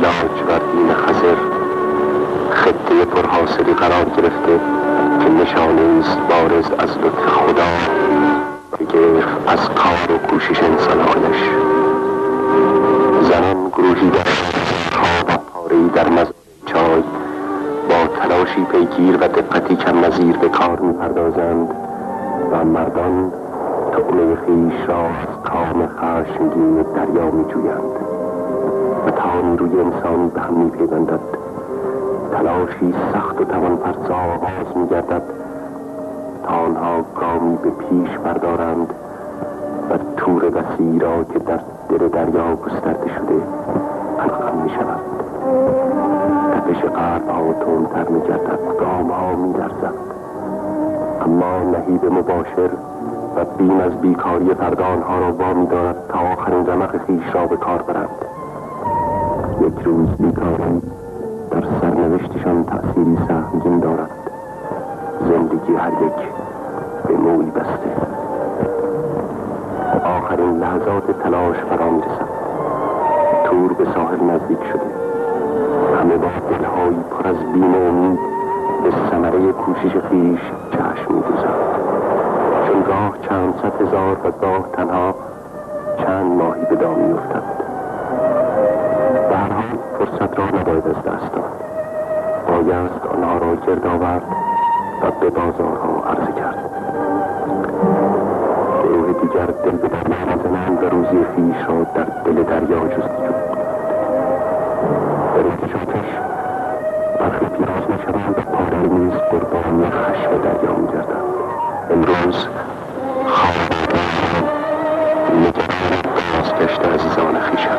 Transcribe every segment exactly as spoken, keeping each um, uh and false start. لاجوردین خضر خطه پرحاصلی قرار گرفته که نشانه است بارز از لطف خدا گرفت از کار و کوشش انسانانش. زنان گروهی در خواب پاره‌ای در مزار چای با تلاشی پیگیر و دقتی کم نظیر به کار می پردازند و مردان طعمه خویش را از کام خشمگین دریا می جویند و تانی روی انسانی به هم می پیوندد. تلاشی سخت و توان‌فرسا آغاز می گردد تا آنها گامی به پیش بردارند و تور وسیعی را که در دل دریا گسترده شده حلقم می شود. تپش غرب ها تندتر می گردد، گام ها می لرزد، اما نهیب مباشر و بیم از بیکاری فردا آنها را وا می دارد تا آخرین رمق خویش را به کار برند. یک روز بیکاری در سرنوشتشان تأثیری سهمگین دارد. زندگی هر یک به موی بسته. آخرین لحظات تلاش فرا می رسد. تور به ساحل نزدیک شده. همه با دلهایی پر از بیم و امید به ثمره کوشش خویش چشم می دوزند. چون گاه چند صد هزار و گاه تنها چند ماهی به دام می افتد. به هر حال فرصت را نباید از دست داد. بایست آنها را گرد آورد و به بازارها عرضه کرد. گروه دیگر دل به دریا زنند و روزی خویش را در دل دریا جستجو کنند. به رکشاتش برخی پیاز میشوند و پاره نیز قربان خشم دریا میگردند. امروز خانواده‌ها نگران بازگشت عزیزان خویشند.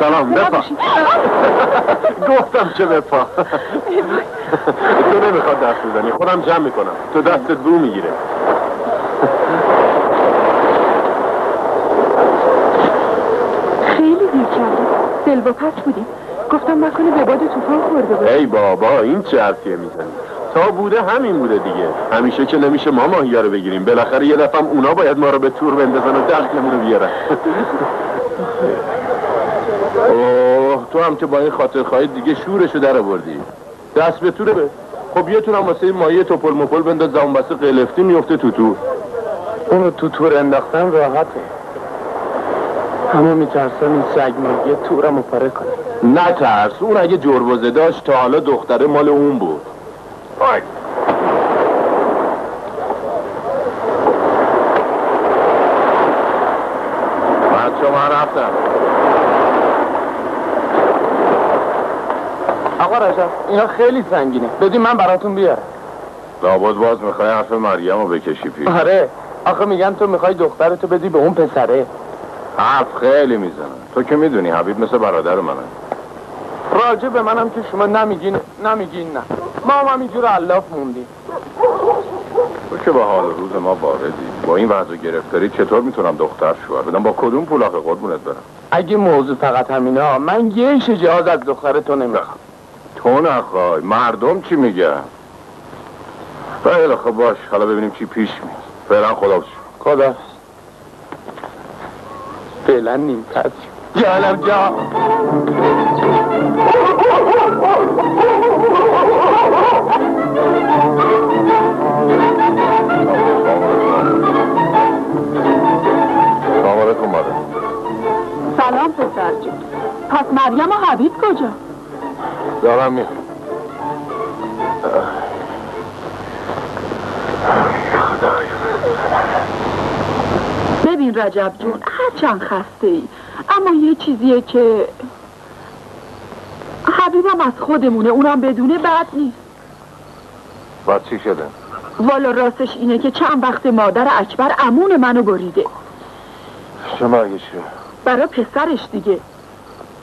سلام بپا. گفتم چه بپا. تو نمیخواد دست بزنی، خودم جمع میکنم، تو دستت برو میگیره. خیلی دیر کردی، دل با پس بودیم، گفتم مکنه به باد توفان خورده بود. ای بابا این چه حرفیه میزنی؟ تا بوده همین بوده دیگه، همیشه که نمیشه ما ماهیا رو بگیریم، بالاخره یه دفعه اونا باید ما رو به تور بندازن و دخلمون رو بیارن. اوه تو هم که با این خاطرخواهی دیگه شورشو در آوردی. دست به توره. خب یه تونم واسه مایه توپل مپل بنداز زبون بسته قلفتی میفته تو تو. اونو تو تور انداختم راحته. همه میترسن این سگ مگه تورمو پاره کنه. نه ترس، اون اگه جربزه داشت تا حالا دختره مال اون بود. آی آقا رجب اینا خیلی سنگینه، بدین من براتون بیارم. لابد باز میخوای حرف مریم رو بکشی پیش. آره آخه میگن تو میخوای دخترتو بدی به اون پسره. حرف خیلی میزنه، تو که میدونی حبیب مثل برادر منه. راجع به منم که شما نمیگین نمیگین نه، ما هم همینجور علاف موندیم. تو که با حال روز ما واردی، با این وضع گرفتاری چطور میتونم دختر شوهر بدم؟ با کدوم پول آخه قربونت برم؟ اگه موضوع فقط همینه، من یه شجاعت از دختر تو نمیخوام. تو نخوای، مردم چی میگن؟ بله خب باش، حالا ببینیم چی پیش میاد. فعلا خدا شو. خدا فعلا نیم پس جانم جا سلام علیکم مادر. سلام پسر جون. پس مریم و حبیب کجا؟ دارم میام. ببین رجب جون، هرچند خسته ای اما یه چیزیه که حبیبم از خودمونه، اونم بدونه بد نیست. بعد چی شده؟ والا راستش اینه که چند وقت مادر اکبر امون منو بریده. چه مرگشه؟ برا پسرش دیگه.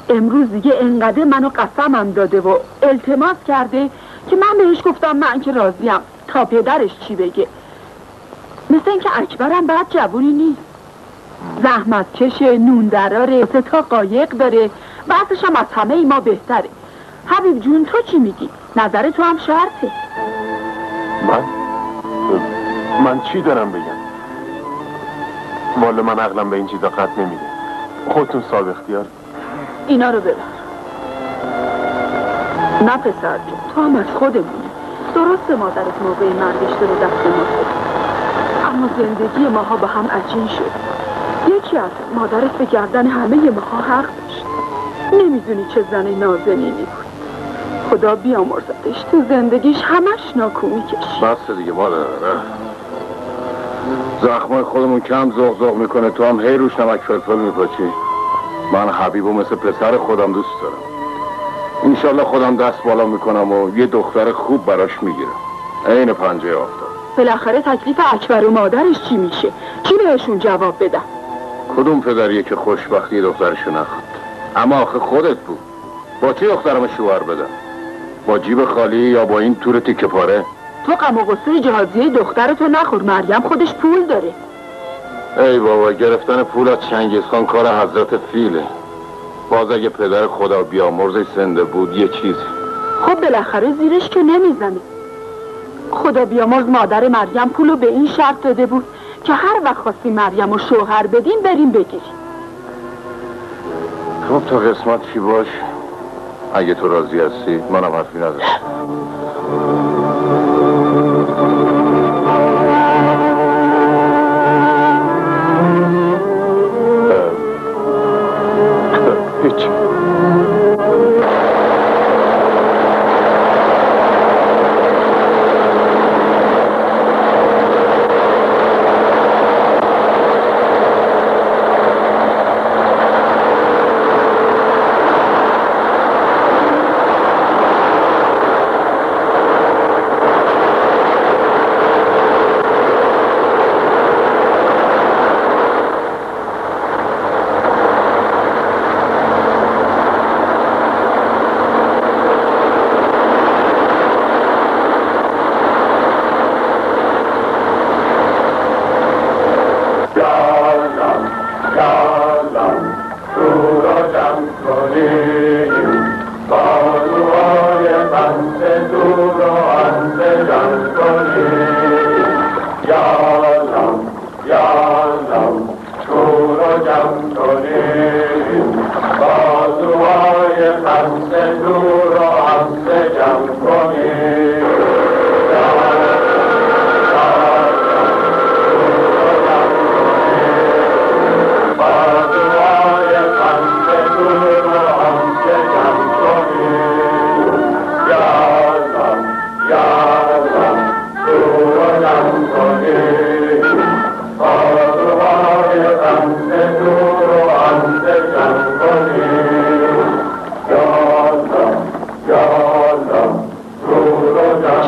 امروز دیگه انقدر منو قسمم داده و التماس کرده که من بهش گفتم من که راضیم تا پدرش چی بگه. مثل اینکه اکبرم بعد جوونی نیست، زحمت کشه، نون دراره، سه تا قایق داره، بعضش هم از همه ای ما بهتره. حبیب جون تو چی میگی؟ نظر تو هم شرطه. من؟ من چی دارم بگم؟ والا من عقلم به این چیزا قد نمیده. خودتون صاحب اختیار. اینا رو ببر. نه پسر جون، تو هم از خودمونه. درست مادرت موقع مرگشته رو دست ما خود، اما زندگی ماها با هم عجین شد. یکی از مادرت به گردن همه ماها حق داشت. نمیدونی چه زن نازنینی بود. خدا بیامرزدش، تو زندگیش همش ناکومی کشید. بس دیگه مادر، زخمای خودمون کم زغ زغ میکنه، تو هم هی روش نمک فلفل میپاچی. من حبیبو مثل پسر خودم دوست دارم. انشالله خودم دست بالا میکنم و یه دختر خوب براش میگیرم، عین پنجه آفتاب. بالاخره تکلیف اکبر و مادرش چی میشه؟ کی بهشون جواب بدم؟ کدوم پدریه که خوشبختی دخترشو نخواد؟ اما آخه خودت بود. با چی دخترم شوهر بدم؟ با جیب خالی یا با این تور تیکه پاره؟ تو غم و غصه جهازیه دخترتو نخور، مریم خودش پول داره. ای بابا، گرفتن پول از چنگیزخان کار حضرت فیله. باز اگه پدر خدا بیامرزش زنده بود یه چیز. خب بالاخره زیرش که نمیزنه. خدا بیامرز مادر مریم پولو به این شرط داده بود که هر وقت خواستی مریم و شوهر بدیم بریم بگیریم. خب تا قسمت چی باش، اگه تو راضی هستی منم حرفی ندارم.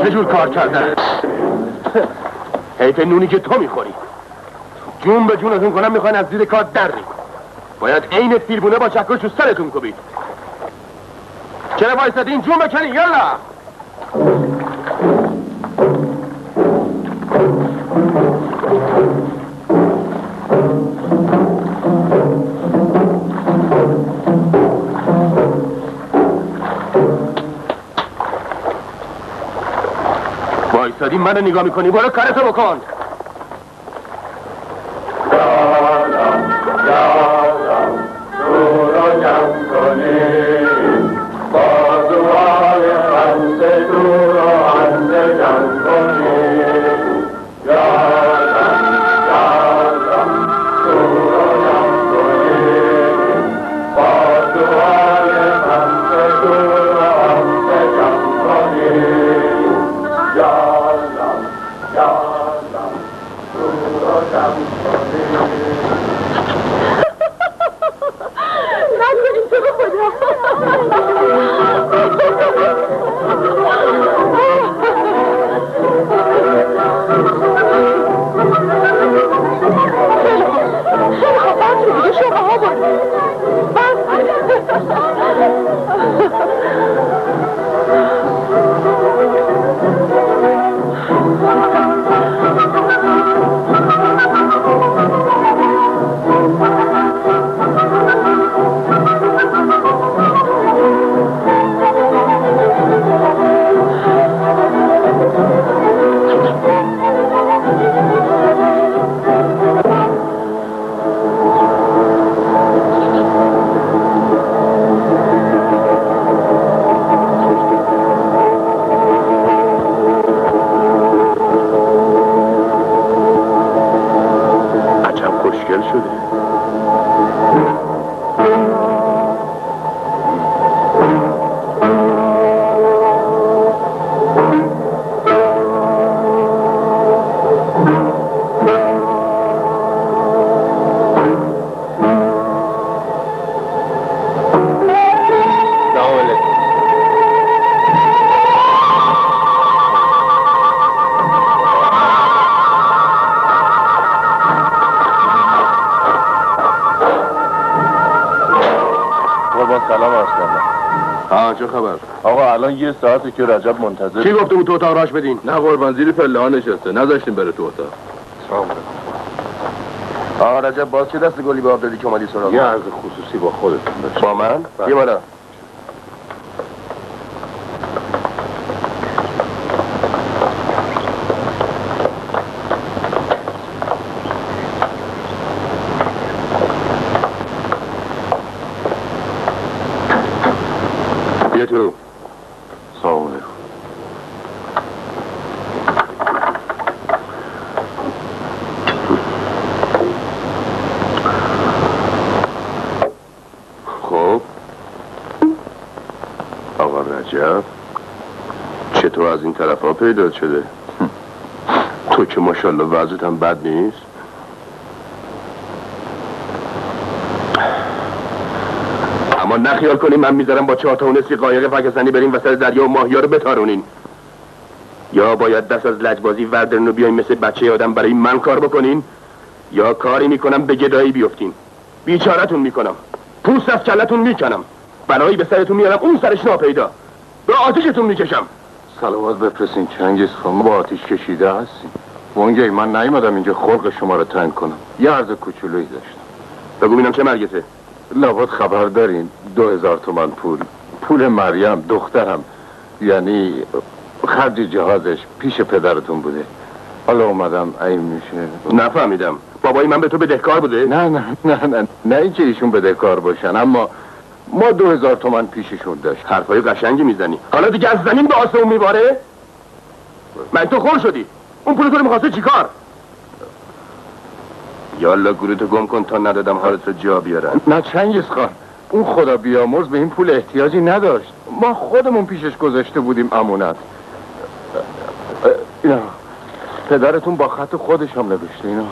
چه جور کار کردن؟ حیف نونی که تو میخوری. جون به جونتون کنم میخواین از زیر کار در رید. باید عین فیلبونه با چکش رو سرتون کوبید. چرا وایسادین؟ جون بکنین، یالا! وایسادین منو نگاه میکنی؟ برو کارتو بکن! یه ساعته که رجب منتظر. چی گفته بود تو اتاق راش بدین؟ نه قربان، زیر پله ها نشسته، نذاشتیم بره تو اتاق. سلام. آقا رجب باز چه دست گلی به آب دادی که اومدی سراغ؟ یه عرض خصوصی با خودتون داشت. با من؟ بیا بالا. بیا تو. طرفا پیدا شده. تو که ماشاءالله وضعیت هم بد نیست. اما نخیال کنیم من میذارم با چهار تا اونسی قایق فکستنی بریم وسط دریا و ماهیا رو بتارونین. یا باید دست از لجبازی وردرن و بیاین مثل بچه آدم برای من کار بکنین، یا کاری میکنم به گدایی بیفتین. بیچارتون میکنم، پوست از کلتون میکنم، بلایی به سرتون میارم اون سرش ناپیدا، به آتیشتون میکشم. سلامات بفرستین چنگیز خانم، با آتیش کشیده هستیم. وانگهی من نیومدم اینجا خلق شما رو تنگ کنم، یه عرض کوچولویی داشتم. بگو ببینم چه مرگته؟ لابد خبر دارین، دو هزار تومن پول پول مریم دخترم، یعنی خرج جهازش پیش پدرتون بوده. حالا اومدم عین میشه. نفهمیدم، بابای من به تو بدهکار بوده؟ نه نه نه نه نه اینکه ایشون بدهکار باشن، اما ما دو هزار تومن پیششون داشت. حرفای قشنگی میزنی. حالا دیگه از زمین به آسمون میباره؟ من تو خور شدی. اون پول تو رو میخواسته چیکار؟ یالا گروتو گم کن تا ندادم حالت رو جا بیارن. نه چنگیز خان، اون خدا بیامرز به این پول احتیاجی نداشت. ما خودمون پیشش گذاشته بودیم امانت. اینا پدرتون با خط خودش هم نوشته اینا.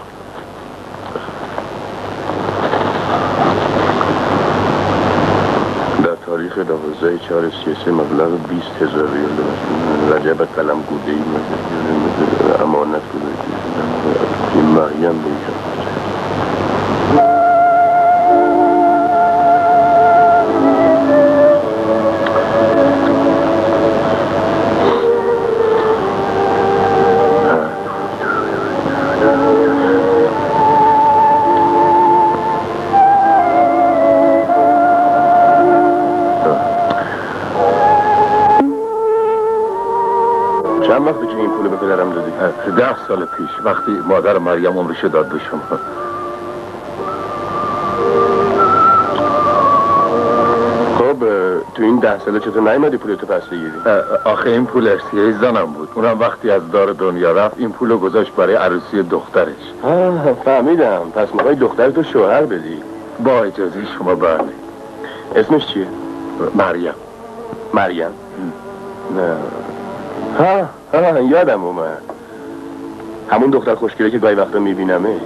تاریخ تاریخ دوازده چهار سیاسی مبلغ بیست هزار ریال رجب قلم گودهی مدید امانت گودهی مریم بیشم. چند وقت که این پول به پدرم دادی؟ ده سال پیش وقتی مادر مریم عمرشو داد به شما. خب تو این ده ساله چطور نیومدی پولتو پس بگیری؟ آخه این پول ارثیه زنم بود، اونم وقتی از دار دنیا رفت این پولو گذاشت برای عروسی دخترش. فهمیدم، پس میخوای دخترتو شوهر بدی؟ با اجازه شما. بله. اسمش چیه؟ مریم. مریم؟ نه. ها ها یادم اومد، همون دختر خوشگله که گاهی وقتا میبینمش.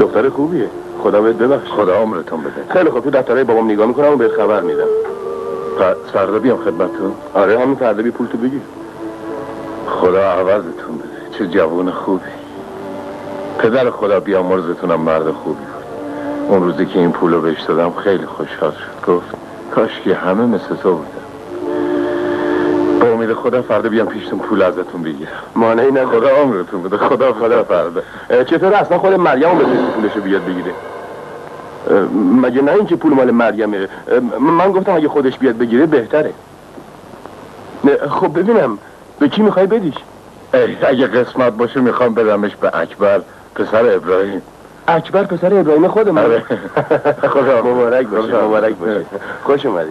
دختر خوبیه، خدا بهت ببخش. خدا عمرتون بده. خیلی خوب، تو دفترهای بابام نگاه میکنم و بهت خبر میدم. فردا بیام خدمتتون؟ آره همین فردا بی، پولتو بگیر. خدا عوضتون بده، چه جوان خوبی. پدر خدا بیامرزتونم مرد خوبی بود. اون روزی که این پولو بهش دادم خیلی خوشحال شد، گفت کاش که همه مثل تو بود. امید خدا فردا بیام پیشتون پول ازتون بگیرم. مانعی نداره. خدا عمرتون بده. خدا خدا فردا. چطور اصلا خود مریم بتونست پولشو بیاد بگیره؟ مگه نه اینکه پول مال مریمه؟ من گفتم اگه خودش بیاد بگیره بهتره. خب ببینم به کی میخوای بدیش؟ اگه قسمت باشه میخوام بدمش به اکبر پسر ابراهیم. اکبر پسر ابراهیم خودم. خدا مبارک باشه. مبارک باشه. خوش اومدی.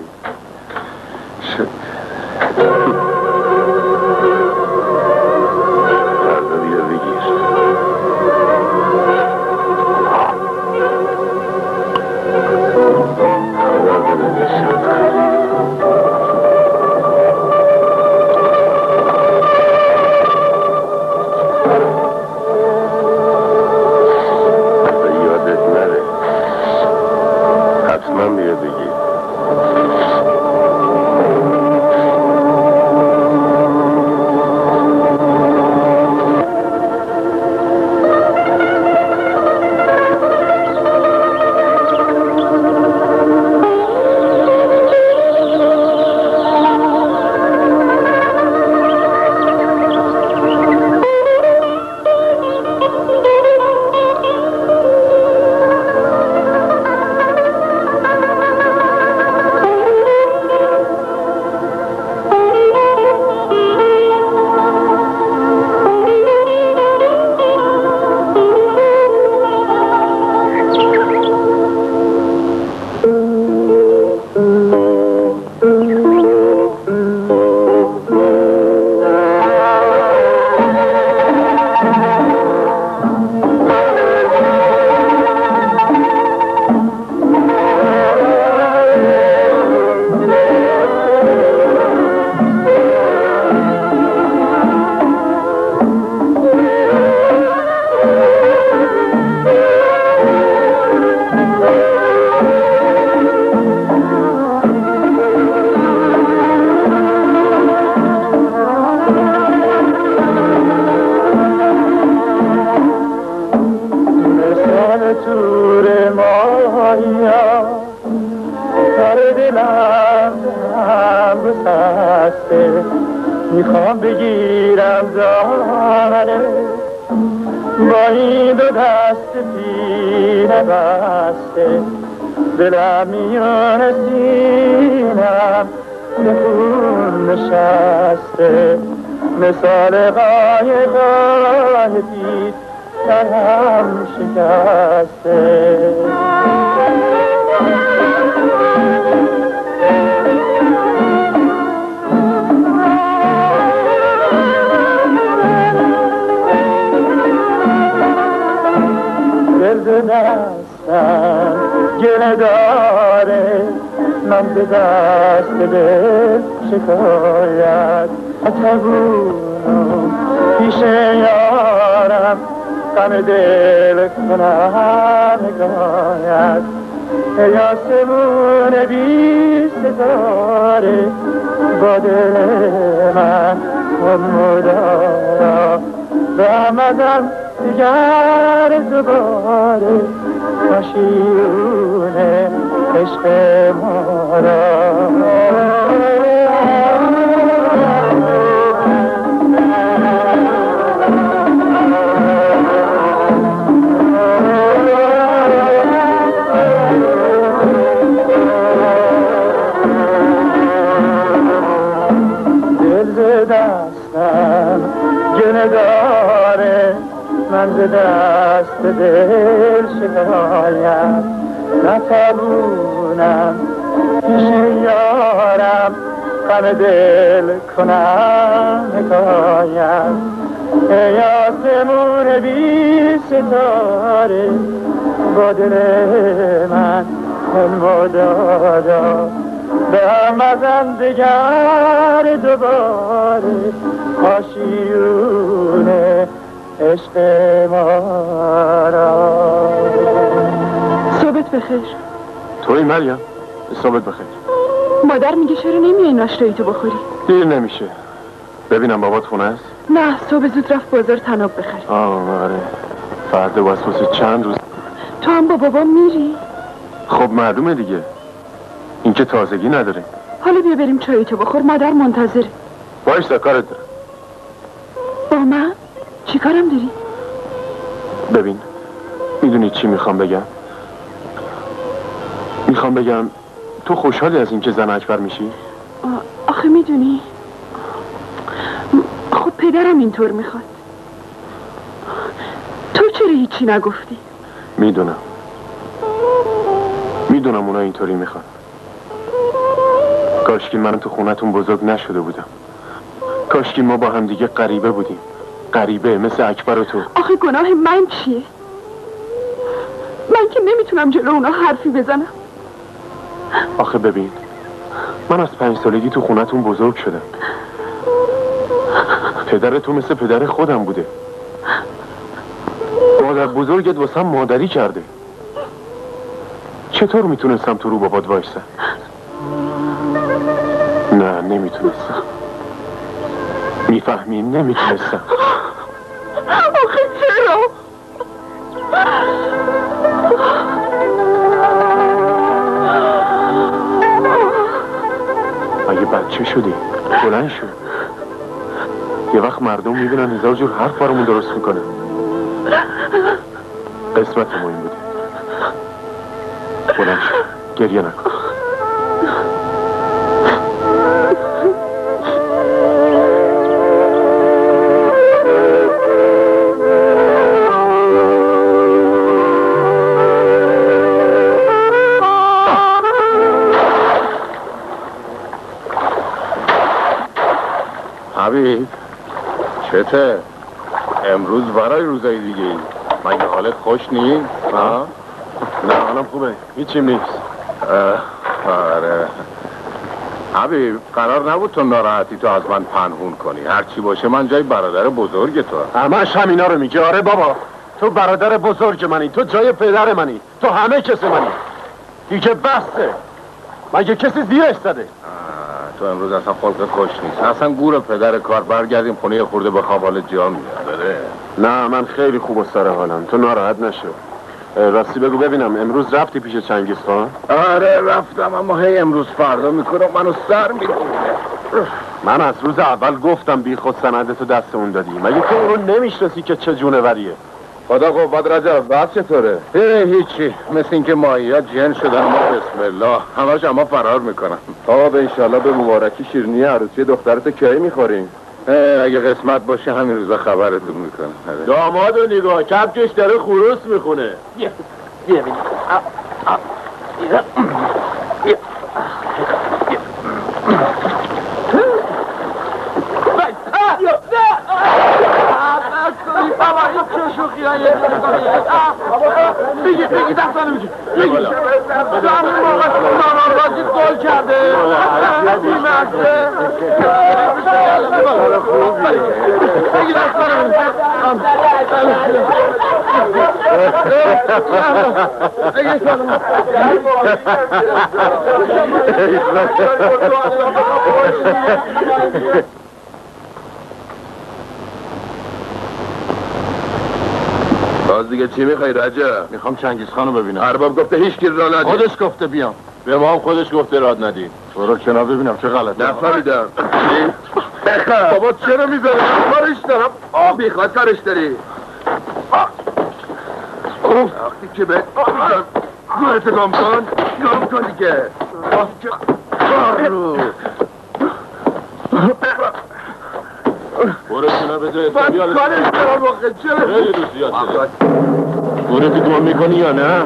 ای آسمون بی ستاره با دل من خود مدارا به آمدم دیگر دوباره کاشیون عشق ما را. من ز دست دل شکایم نتوانم پیش یارم غم دل کنم حکایم. ای آسمون بی ستاره با دل من مدادا به آمدم دگر دوباره آشیونه عشق ما را. صبحت بخیر. توی مریم؟ صبحت بخیر. مادر میگه چرا نمیای ناشتایی تو بخوری؟ دیر نمیشه. ببینم بابات خونه است؟ نه، صبح زود رفت بازار تناب بخری. آه آره، فردا واسه چند روز تو هم با بابا میری؟ خب معلومه دیگه، این که تازگی نداره. حالا بیا بریم چایی تو بخور، مادر منتظره. باش، در کارت دارم. با من؟ چی کارم داری؟ ببین، میدونی چی میخوام بگم؟ میخوام بگم تو خوشحالی از این که زن اکبر میشی؟ آخه میدونی خب پدرم اینطور میخواد. تو چرا هیچی نگفتی؟ میدونم میدونم اونا اینطوری میخوان. کاشکی من تو خونتون بزرگ نشده بودم. کاشکی ما با هم دیگه غریبه بودیم. غریبه مثل اکبر و تو. آخه گناه من چیه؟ من که نمیتونم جلو اونا حرفی بزنم. آخه ببین، من از پنج سالگی تو خونتون بزرگ شدم. پدر تو مثل پدر خودم بوده. مادر بزرگت واسم مادری کرده. چطور میتونستم تو رو بابات وایسم؟ نه نمیتونستم. میفهمی نمیتونستم. آخه چرا؟ اگه بچه شدی بلند شد. یه وقت مردم میبینن هزار جور حرف برامون درست میکنن. قسمت ما این بوده. بلند شد، گریه نکن. حبیب چته؟ امروز برای روزای دیگه ای مگه حالت خوش نیست؟ ها؟ نه حالم خوبه، هیچیم نیست. آره حبیب قرار نبود تو ناراحتی تو از من پنهون کنی. هرچی باشه من جای برادر بزرگ تو. همش همینا رو میگه. آره بابا، تو برادر بزرگ منی، تو جای پدر منی، تو همه کس منی دیگه. بسته، مگه کسی زیرش زده؟ تو امروز اصلا خلق خوش نیست. اصلا گور پدر کار. برگردیم خونه خورده به خوابال جا میاد. نه من خیلی خوب و سر حالم، تو ناراحت نشو. راستی بگو ببینم، امروز رفتی پیش چنگیز خان؟ آره رفتم، اما هی امروز فردا میکنم منو سر میکنه. من از روز اول گفتم بی خود سندتو دست اون دادی. مگه تو اون نمیشناسی که چه جونوریه؟ خدا قوت. رجب بعد چطوره؟ هیچی، مثل اینکه ماهی‌ها جن شدن. ما بسم الله همش اما فرار میکنن. آقا به انشالله به مبارکی شیرینی عروسی دخترت کی میخوریم؟ اگه قسمت باشه همین روزا خبرتون میکنم. داماد رو نگاه، کپکش داره خروس میخونه. بیا بیا بیا بیا بیا بابا. این چه شوخی هایی بگید بگید دستانه بگید بگید زمین موقع سنان آرازی گل کرده. اگه باز دیگه چی میخوای رجب؟ میخوام چنگیز خانو ببینم. ارباب گفته هیچ کی را ندید. خودش گفته بیام. به ما هم خودش گفته راد ندید. برو کنار ببینم چه غلطی. نفهمیدم. بخواه بابا چرا میزنه؟ کارش دارم. آه بیخواد کارش داری. وقتی که به گورت گم کن گم کن دیگه. برو برو کنه بده بد کارش دارم واقعی چرا خیلی رو زیاد شده گوره که دوام میکنی یا نه؟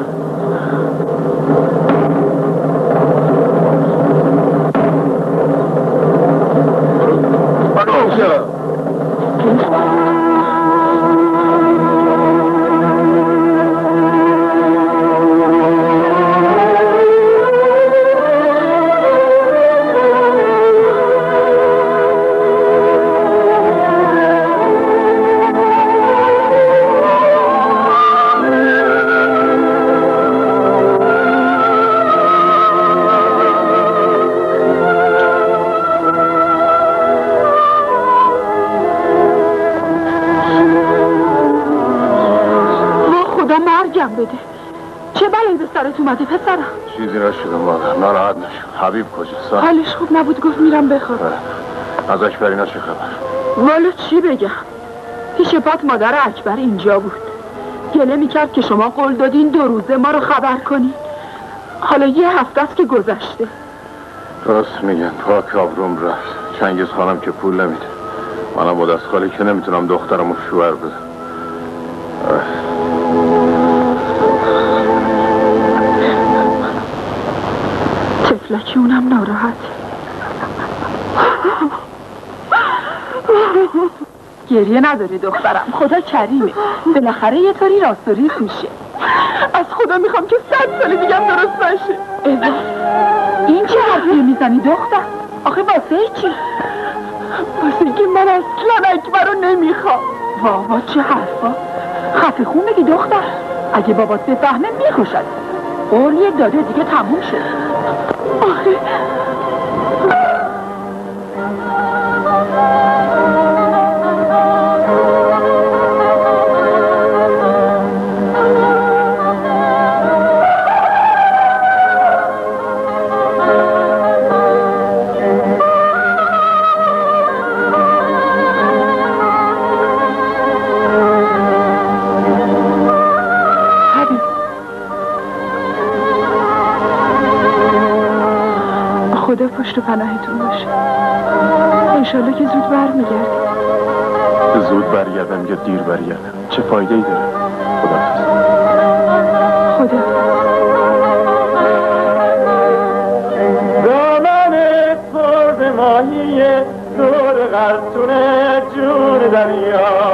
حبیب کجاست؟ حالش خوب نبود گفت میرم بخوابم. از اکبرینا چه خبر؟ والا چی بگم؟ پیش پات مادر اکبر اینجا بود. گله میکرد که شما قول دادین دو روزه ما رو خبر کنین. حالا یه هفته است که گذشته. درست میگن پاک آبروم رفت. چنگیز خانم که پول نمیده. منم با دست خالی که نمیتونم دخترمو شوهر بدم. لکی اونم ناراحت گریه نداری دخترم خدا کریمه بالاخره یه طوری راست و ریخ میشه از خدا میخوام که صد سال دیگه درست باشه ازا این چه حرفیه میزنی دختر آخه واسه چی واسه اینکه من اصلا اکبر رو نمیخوام بابا چه حرفا خفه خون بگی دختر اگه بابات بفهمه میخوشد قول یک داده دیگه تموم شد آخه خدا پشت و پناهتون باشه انشالله که زود برمیگردی زود برگردم یا دیر برگردم چه فایده ای داره خداحافظ خدا دامنت پر به ماهیه دور قرطونه جون دریا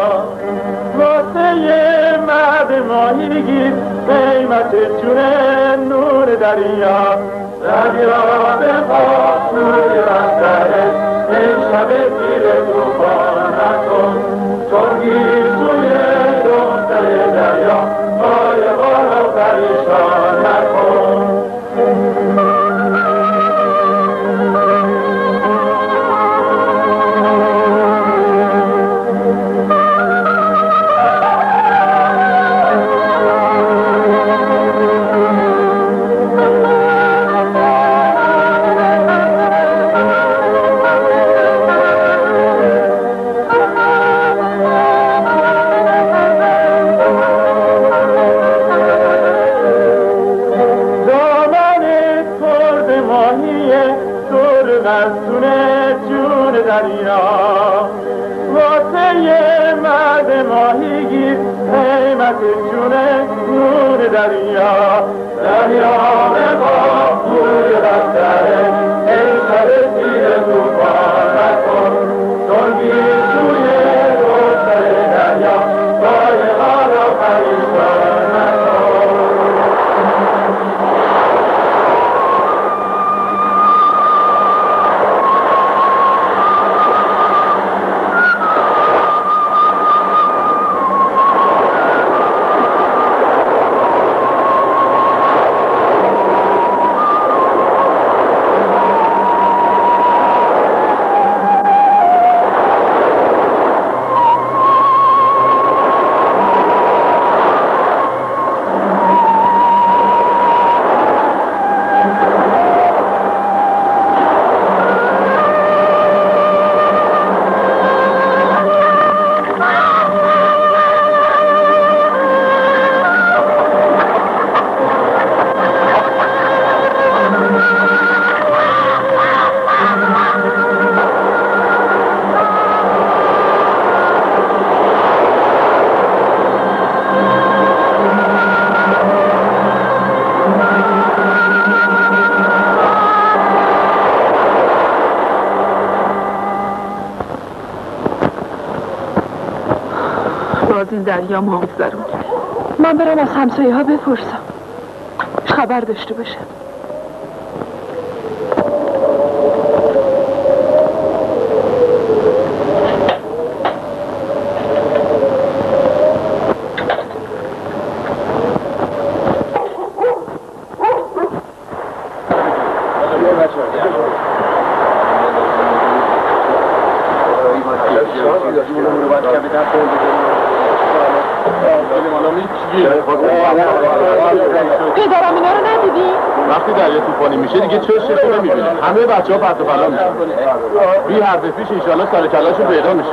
واسه یه مرد ماهی گیر قیمت جونه نور دریا دریا بخواه سوی بستره این شب دیر توفان نکن چون گیر سوی دختر دریا قایقا رو پریشان نکن از این دریا مامزر رو کرد. من برم از همسایه ها بپرسم خبر داشته باشم. همه بچه ها پرت و پلا میشن بی حرف پیش انشالله سر کلاشون پیدا میشه.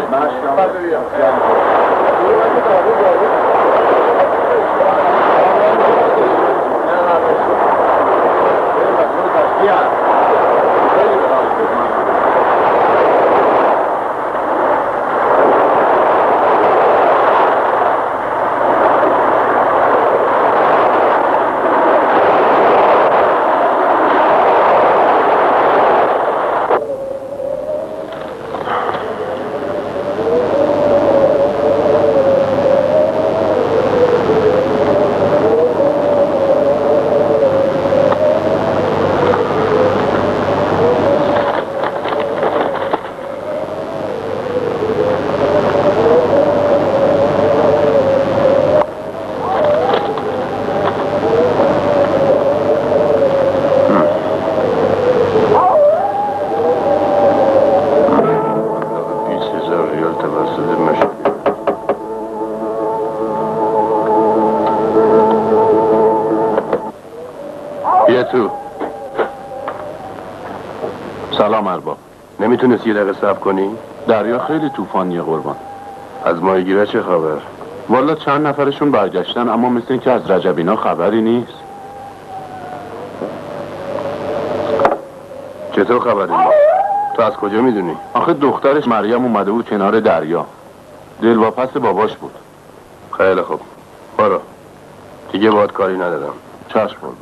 سلام ارباب. نمیتونستی یه دقیقه صبر کنی؟ دریا خیلی طوفانیه قربان. از ماهیگیرا چه خبر؟ والا چند نفرشون برگشتن اما مثل اینکه از رجب اینا خبری نیست. چطور خبری؟ تو از کجا میدونی؟ آخه دخترش مریم اومده بود کنار دریا. دلواپس باباش بود. خیلی خوب. برو. دیگه باهات کاری ندارم. چشم قربان.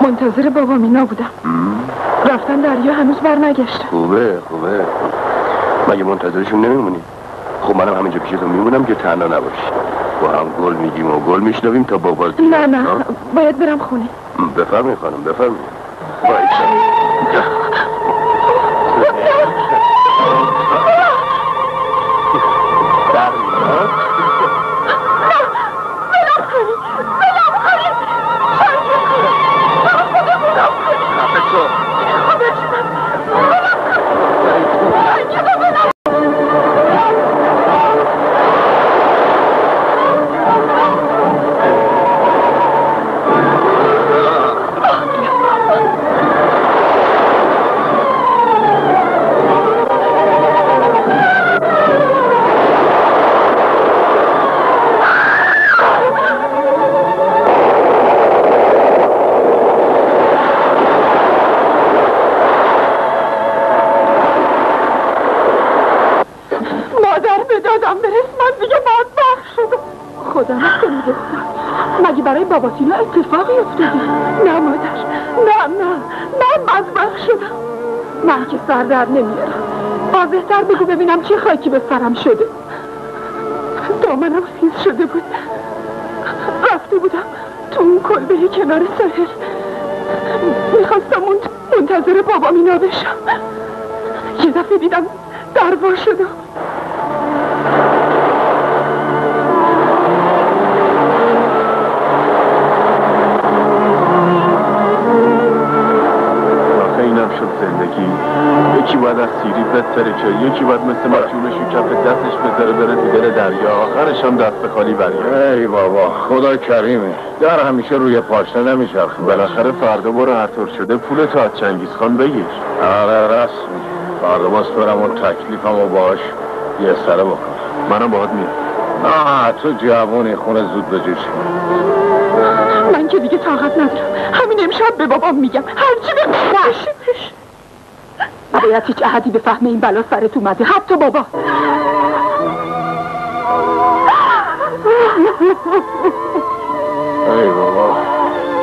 منتظر بابا مینا بودم. رفتن دریا هنوز برنگشتن. خوبه خوبه. مگه منتظرشون نمیمونی؟ خب منم همینجا پیشتون میمونم که تنها نباشی. با هم گل میگیم و گل میشنویم تا بابا. نه نه آه؟ باید برم خونه. بفرمایید خانم بفرمایید. باید مادر، مگه برای بابا سینا اتفاقی افتاده؟ نه مادر، نه نه من بدبخت شدم. من که سر در نمیارم. واضح‌تر بگو ببینم چه خاکی به سرم شده. دامنم خیس شده بود. رفته بودم تو اون کلبه کنار ساحل. میخواستم منتظر بابا مینا بشم. یه دفعه دیدم در وا شدم. یکی باید از سیری بتره که یکی باید مثل مجونشو کف دستش بذاره بره تو دل دریا، آخرش هم دست به خالی برگرده. ای بابا خدا کریمه، در همیشه روی پاشنه نمیچرخه. بالاخره فردا برو هر طور شده پول تو از چنگیز خان بگیر. آره راست میگی، فردا باز برم اون تکلیفمو باهاش یه سره بکنم. منم باهات میام. نه تو جوونی، خونه زود به جوش کن. من که دیگه طاقت ندارم. همین امشب به بابام میگم هرچی بخواشش. باید هیچ احدی به فهم این بلا سرت اومده، حتی بابا. ای بابا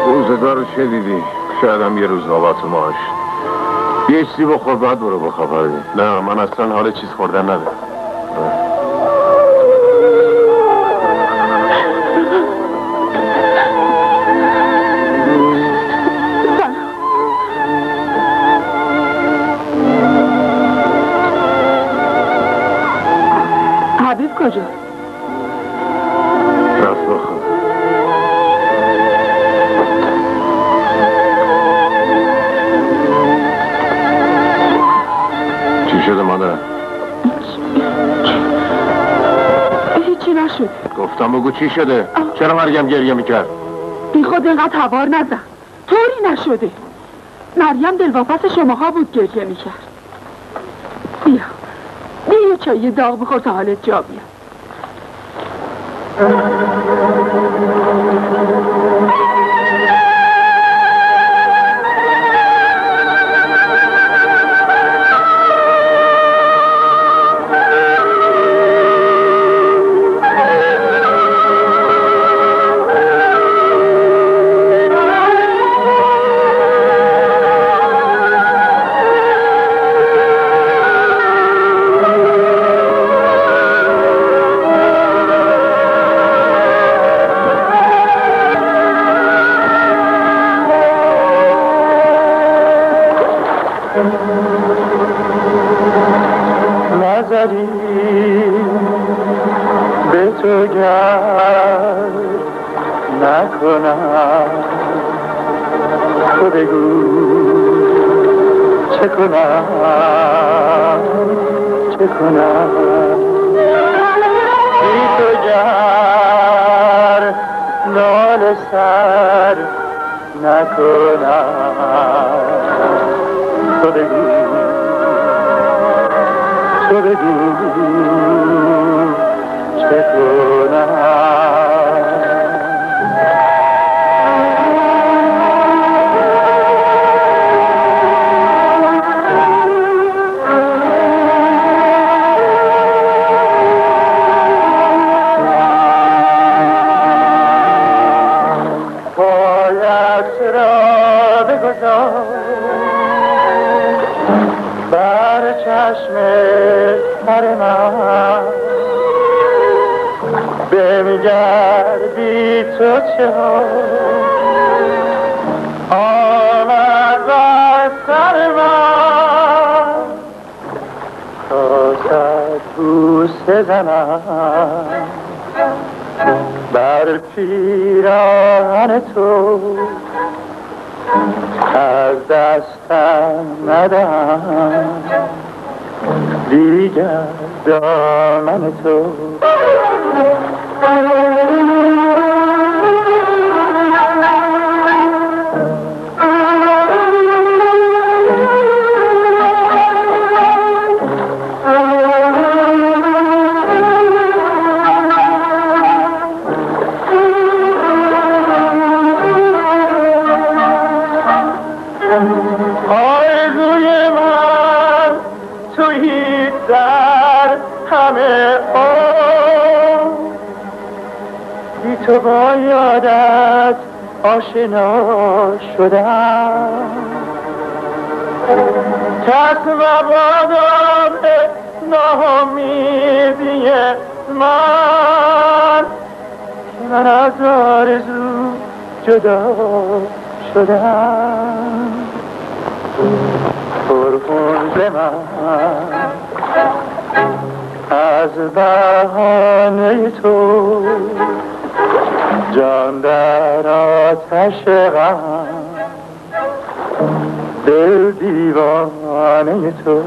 روزگار رو چه دیدی؟ شاید هم یه روز بابات ماش یه چیزی بخور بعد برو بخواب. نه من اصلا حال چیز خوردن ندارم. کجا؟ رفت بخواب. چی شده مادر؟ هیچی نشد. گفتم بگو چی شده؟ آه. چرا مریم گریه میکرد؟ بی خود اینقدر هوار نزن، طوری نشده. مریم دلواپس شماها بود گریه میکرد. بیا بیا چایی داغ بخور تا حالت جا بیاد. باید آشنا شدم، کس مبادا به ناامیدی من که من از آرزو جدا شدم. پرخون ز من از بهانه تو، جان در آتش غم، دل دیوانه تو.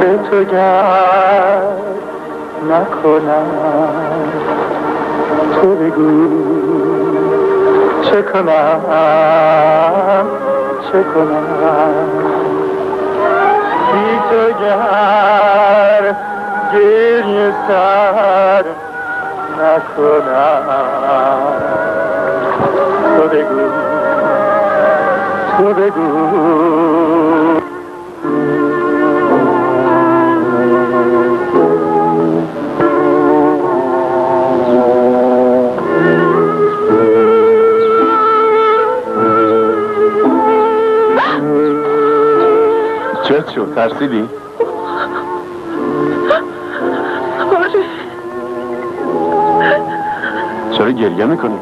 به تو گر نکنم تو بگو چه کنم چه کنم، بی تو گر گریه سر نکنم تو بگو تو بگو. چه شد؟ ترسیدی؟ آره. چرا گریه میکنه؟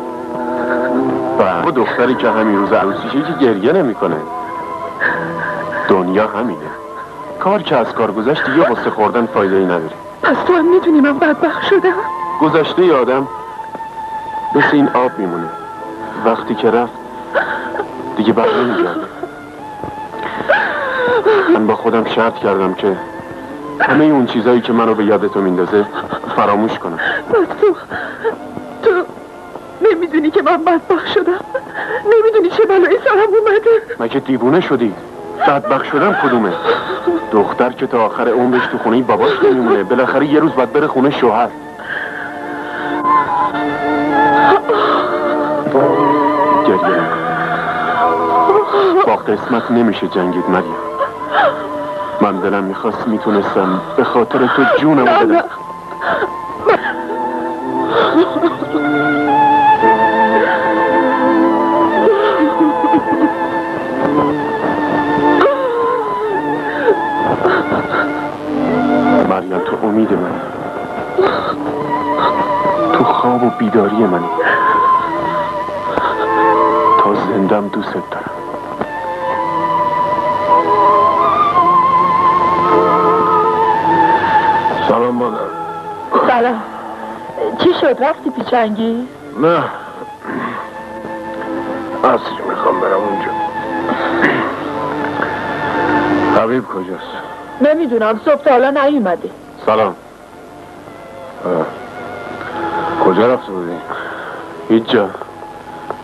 با دختری که همین روز عروسیشه که گریه نمیکنه. دنیا همینه، کار که از کار گذشت دیگه غصه خوردن فایده ای نداره. پس تو هم میدونی من بدبخت شدم؟ گذشته ی آدم مثل این آب میمونه، وقتی که رفت دیگه بر نمیگرده. من با خودم شرط کردم که همه اون چیزایی که منو به یاد تو میندازه فراموش کنم. پس تو تو نمیدونی که من بدبخت شدم؟ نمیدونی چه بلایی سرم اومده؟ مگه دیوونه شدی؟ بدبخت شدم کدومه؟ دختر که تا آخر عمرش تو خونه باباش نمیمونه، بالاخره یه روز باید بره خونه شوهر. گریه با قسمت نمیشه جنگید مریم. من دلم میخواست میتونستم به خاطر تو جونم بدم. مریم تو امید منی، تو خواب و بیداری منی، تا زندم دوست دارم. سلام مادر. سلام. چی شد؟ رفتی پیچنگی؟ نه اصلی میخوام برم اونجا. حبیب کجاست؟ نمیدونم، صبح تا حالا نیومده. سلام. کجا رفته بودی؟ هیچ جا.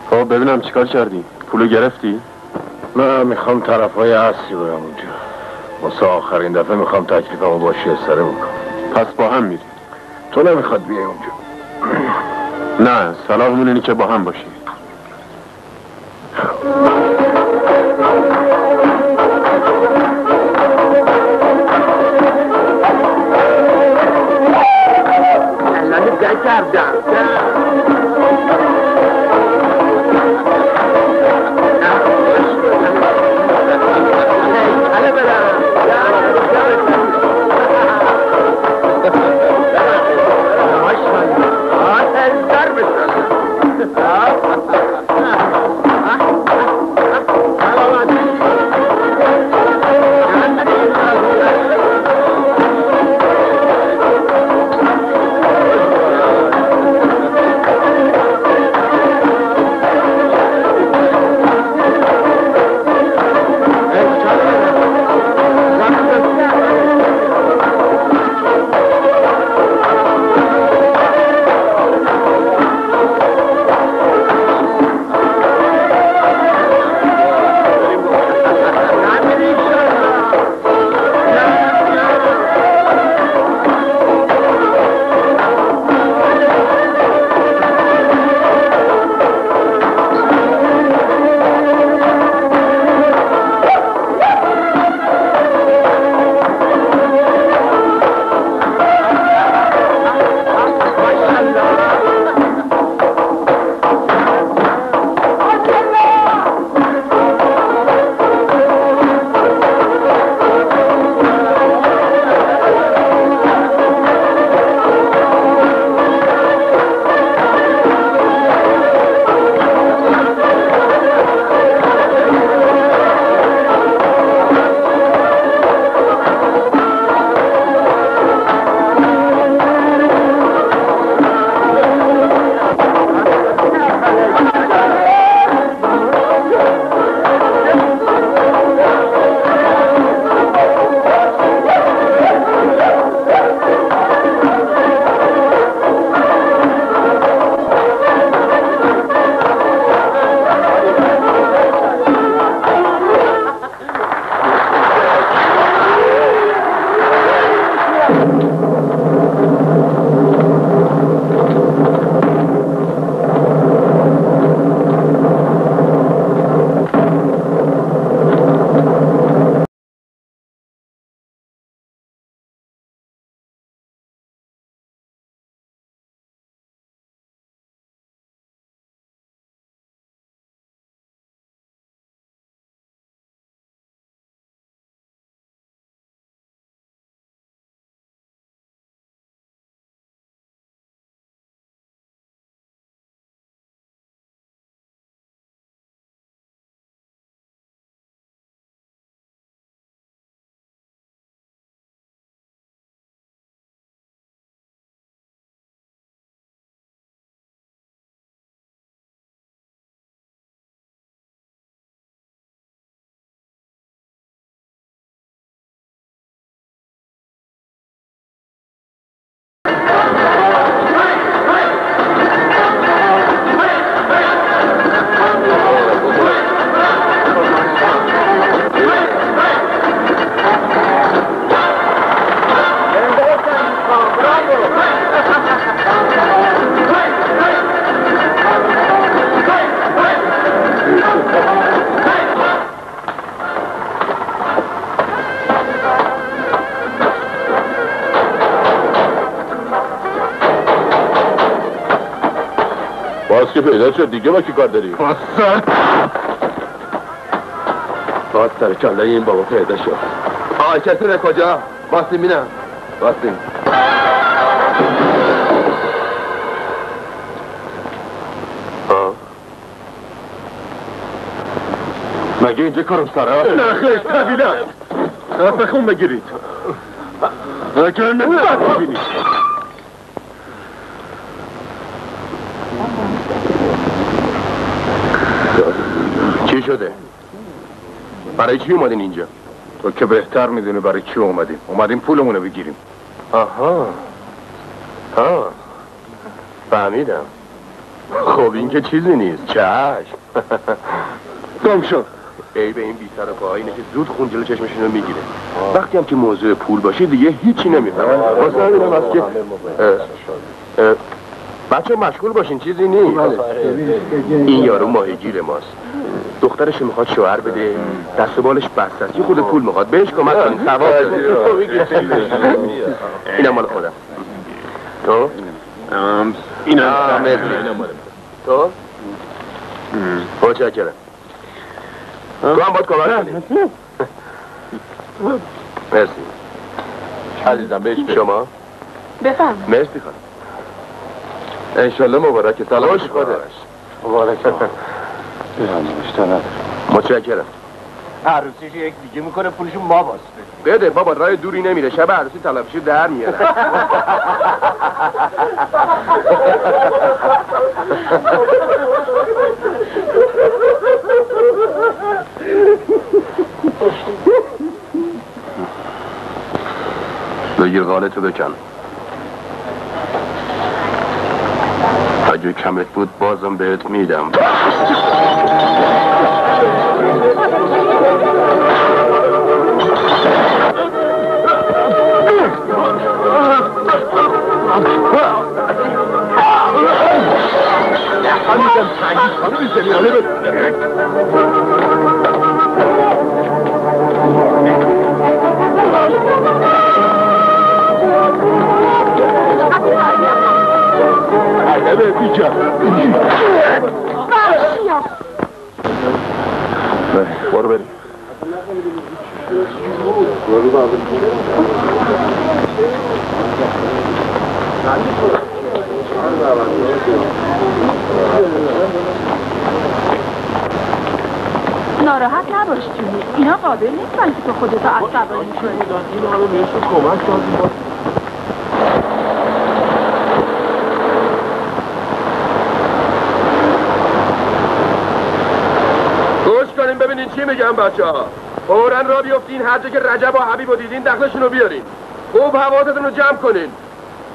خب ببینم چیکار کردی؟ پولو گرفتی؟ نه، میخوام طرف های اصلی برم اونجا. واسه آخرین دفعه میخوام تکلیفمو با شیه سره بکنم. پس با هم میریم. تو نمیخواد بیای اونجا؟ نه، صلاحمون اینه که با هم باشی. الان ده کردم پس که پیدا شد دیگه با کی کار داری؟ پاس سر پاس سر کله این بابا پیدا شد. آی کسی کجا؟ باستیم بینم باستیم. مگه اینجا کارم سره؟ نه خیلی طبیلم طرف خون بگیرید اگر نه بس ببینید. چی شده؟ برای چی اومدین اینجا؟ تو که بهتر میدونی برای چی اومدیم. اومدیم پولمونو بگیریم. آها ها فهمیدم. خب این که چیزی نیست. چشم گم شد. ای به این بی‌سر و پاها که زود خون جلو چشمشون رو میگیره. وقتی هم که موضوع پول باشه دیگه هیچی نمیفهمن. واسه همینم هست که بچه مشغول باشین چیزی نیست. این یارو ماهیگیر ماست. دخترش میخواد شوهر بده. دست و بالش بسته است. یه خود پول میخواد. بهش کمک کنین ثواب بده. اینم مال خودم. تو اینم تو متشکرم. تو هم باید کمک کنیم. مرسی عزیزم. بهش شما بفهم. مرسی خانم. انشالله مبارکه. سلام خوش خودش مبارکه. متشکرم. عروسیش یک دیگه میکنه پولشو ما باسته بده. بابا راه دوری نمیره. شب عروسی تلفشو در میاره. بگیر غالتو بکن. اگه کمت بود بازم بهت میدم. برو بریم. ناراحت نباش جونی. اینا قابل نیستن که تو خودتو عصبانی کنی. این همه بهشون کمک کردی. چی میگم بچه ها؟ فوراً را بیفتین. هر جا که رجب و حبیب و دیدین دخلشون رو بیارین. خوب حواستون رو جمع کنین.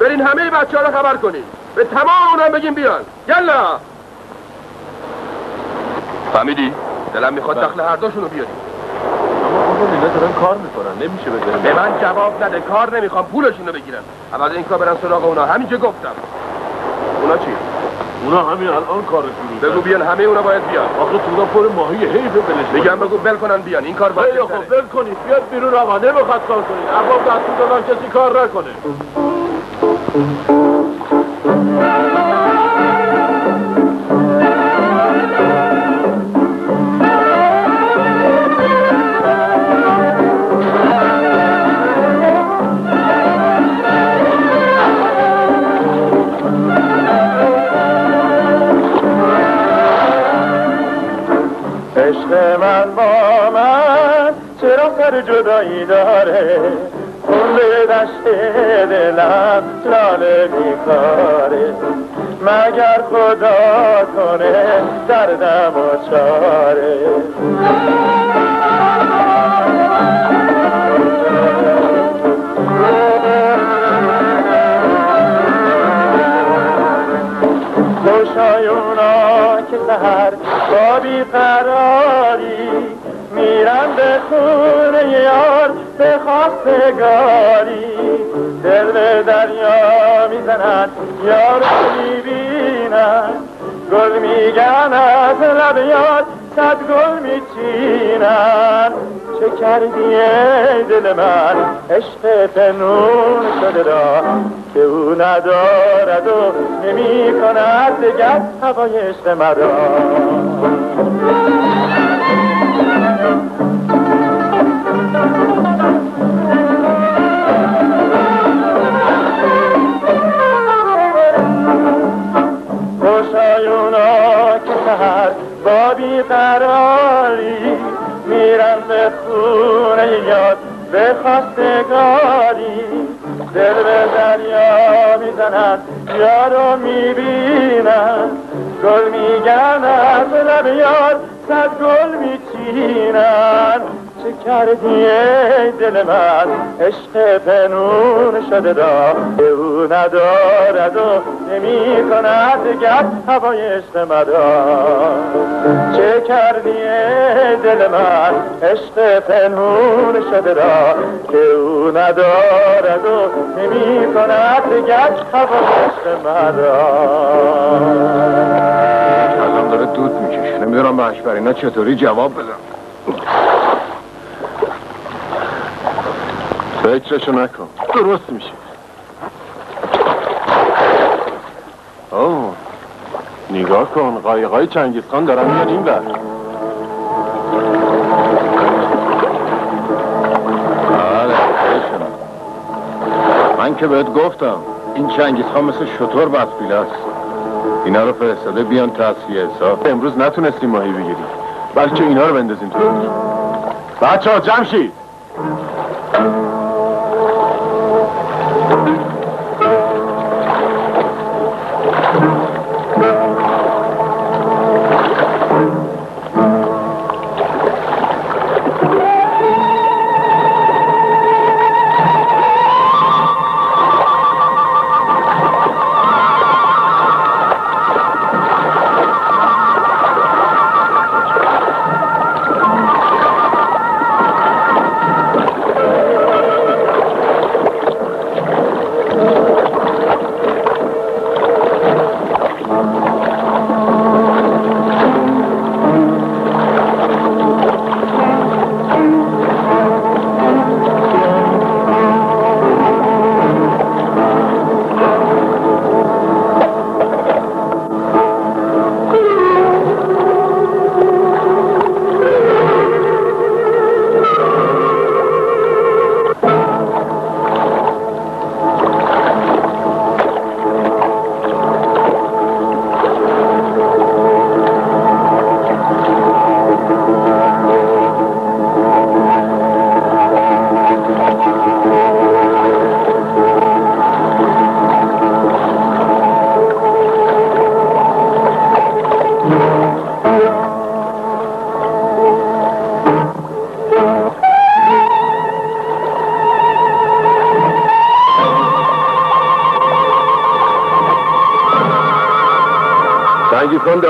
برین همه بچه ها رو خبر کنین. به تمام اونم بگین بیان. یلا فهمیدی؟ دلم میخواد دخل هر دوشون رو بیارین. اما اون اینا دارن کار میکنن. نمیشه بگیرن. به من جواب نده. کار نمیخوام. پولشون رو بگیرن. عوض این کار برن سراغ اونا. همینجا گفتم. اونا چی؟ اونا همین الان کار شروع کردن. بگو بیان همه اونا باید بیان. آخه تونا پر ماهی حیف بلش. میگم بگو بل کنن بیان. این کار باید. خیلی خوب بل کنید. بیاد بیرون روانه بخواد کار کنید. ارباب دستور دادن کسی کار نکنه. عشق من با من چرا سر جدایی داره؟ خون دشت دلم لاله بیخاره. مگر خدا کنه دردم و چاره. خوشای اونا که سهر با بیقراری میرن به خونه یار به خواستگاری. دل به دریا میزنن یار رو میبینن. گل میگن از لب یار صد گل میچینن. خسته کردی دل من، عشق پنون شده را که او ندارد و نمی کند دگر هوای عشق مرا. خوشایونا که سهر با بیقراری میرن به خونه یاد به خواستگاری، دل به دریا میزنن یارو میبینن، گل میگن از لب یار صد گل میچینن. چه کردی ای دل من، عشق پنون شده را که او ندارد و نمی کند دگر هوای عشق مرا. چه کردی ای دل من، عشق پنون شده را که او ندارد و نمی کند دگر هوای عشق مرا. کلم داره دود میکشه، نمیدونم بهش بر اینا چطوری جواب بدم. فکرشو نکن، درست میشه. اوه نگاه کن، قایقای چنگیزخان دارن میان این بر. آره فکرشو نکن. من که بهت گفتم این چنگیزخان مثل شطور بدفیله است، اینا رو فرستاده بیان تصفیه حساب. امروز نتونستیم ماهی بگیریم، بلکه اینا رو بندازیم تو. بچه ها جمع شید.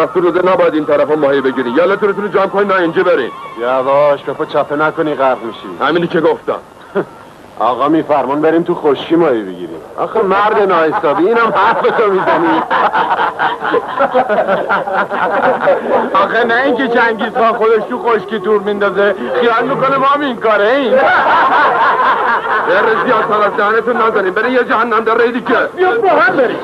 دستور نباید این طرف ها ماهی بگیرین، یالا تورتون رو جمع کنین ناینجه برین. یواش بپا چپه نکنی غرق میشی. همینی که گفتم. آقا میفرمان بریم تو خشکی ماهی بگیریم. آخه مرد ناحسابی اینم حرفتو میزنی. آخه نه اینکه چنگیزخان خودش تو خشکی تور میندازه، خیال میکنه ما هم این کاره این. برز بیاد طرف دهنتون نزنیم، برین یه جهنم داره دیگه. بیاد با هم بریم.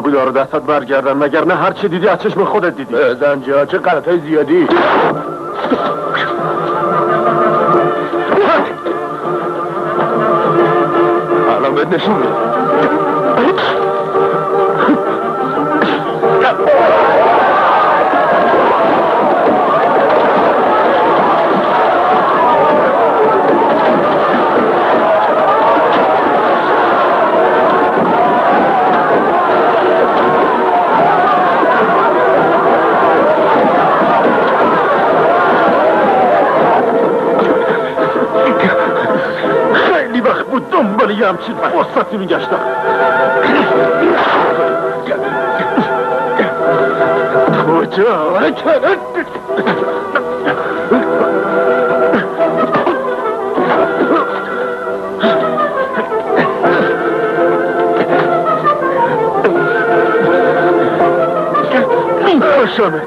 بگو دار دستت برگردن، مگر نه هر چی دیدی از چشم خودت دیدی. زنجا چه غلطای زیادی. الان بد نشون میدم. یه همچین فرصتی میگشتم. کجا؟ این خوشمه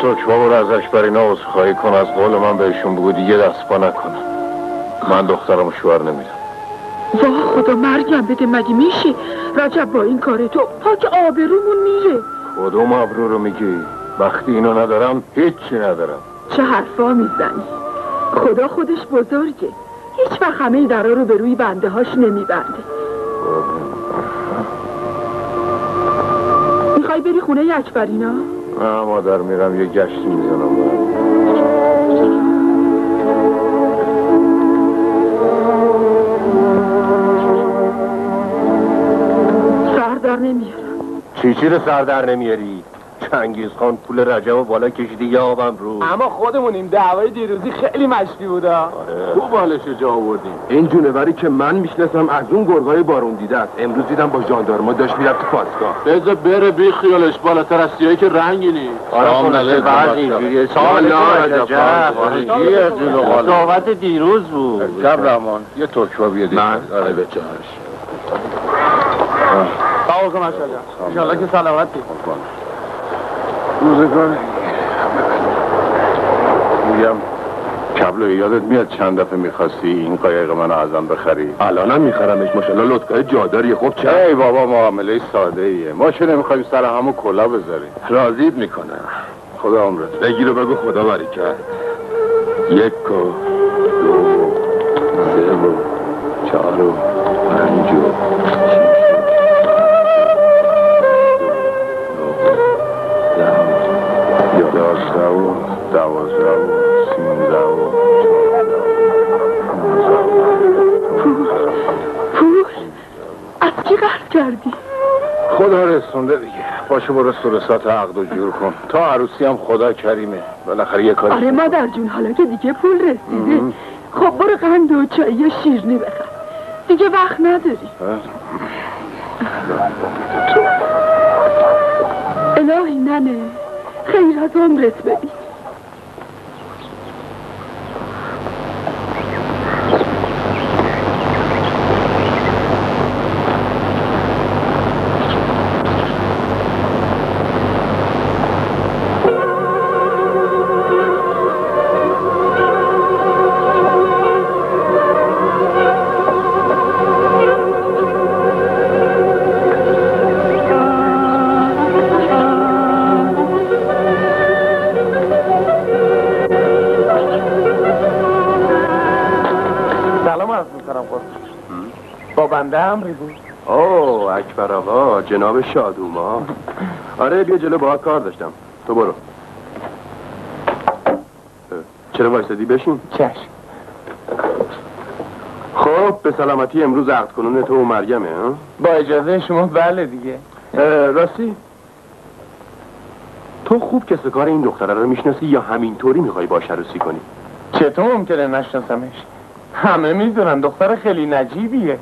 ترک بابا رو ازش بر اینا عذرخواهی کن، از قول من بهشون بگو دیگه دست پا نکنن. من دخترم شوهر نمیدم. واه خدا مرگم بده، مگه میشه رجب با این کار تو پاک آبرومون میره. کدوم آبرو رو میگی؟ وقتی اینو ندارم هیچی ندارم. چه حرفا میزنی؟ خدا خودش بزرگه، هیچ وقت همه درا رو به روی بنده هاش نمیبنده. میخوای بری خونه اکبرینا؟ نه مادر، میرم یه گشتی میزنم. سردر نمیارم. چی چی رو سردر نمیاری؟ چنگیز خان پول رجب و بالا کشیدی یه آبم رو. اما خودمونیم، دعوای دیروزی خیلی مشتی بوده. تو بالش جا آوردیم. این جونوری که من میشناسم از اون گرگای بارون دیده است. امروز دیدم با ژاندارما داشت میرفت تو پاسگاه. بذار بره بی خیالش، بالاتر از سیایی که رنگی نیست. آرام نده بعد اینجوریه. سالا دعوت دیروز بود. جناب رحمان یه ترکوا بیارید. آره بچه‌هاش. باوکم ماشاءالله. ان شاءالله که سلامت باشید. روزگار میگم کبلو یادت میاد چند دفعه میخواستی این قایق منو ازم بخری؟ الانم میخرمش ماشاءالله، لطقه جاداریه. خب چه؟ ای بابا معامله ساده ایه، ما چه نمیخوایم سر همو کلا بذاریم. راضیت میکنم، خدا عمرت بگیر و بگو خدا برکت. یک و دو و سه و چهار و پنج و دوازده و دوازده و سینزده و پول پول از چی قرض کردی؟ خدا رسونده دیگه. باشه برو سورسات عقد و جور کن، تا عروسی هم خدا کریمه بالاخره یه کاری. آره مادر جون، حالا که دیگه پول رسیده خب برو قند و چایی یا شیرنی بخر، دیگه وقت نداری. الهی ننه خیر از عمرت بدی. امری بود. اوه اکبر آقا، جناب شادوما. آره بیا جلو، باها کار داشتم. تو برو. چرا وایسادی؟ بشین. چشم. خب به سلامتی. امروز عقد کنون تو و مریمه ها؟ با اجازه شما. بله دیگه. راستی تو خوب کس و کار این دختره رو میشناسی یا همینطوری میخوای باش عروسی کنی؟ چطور ممکنه نشناسمش؟ همه میدونن دختر خیلی نجیبیه.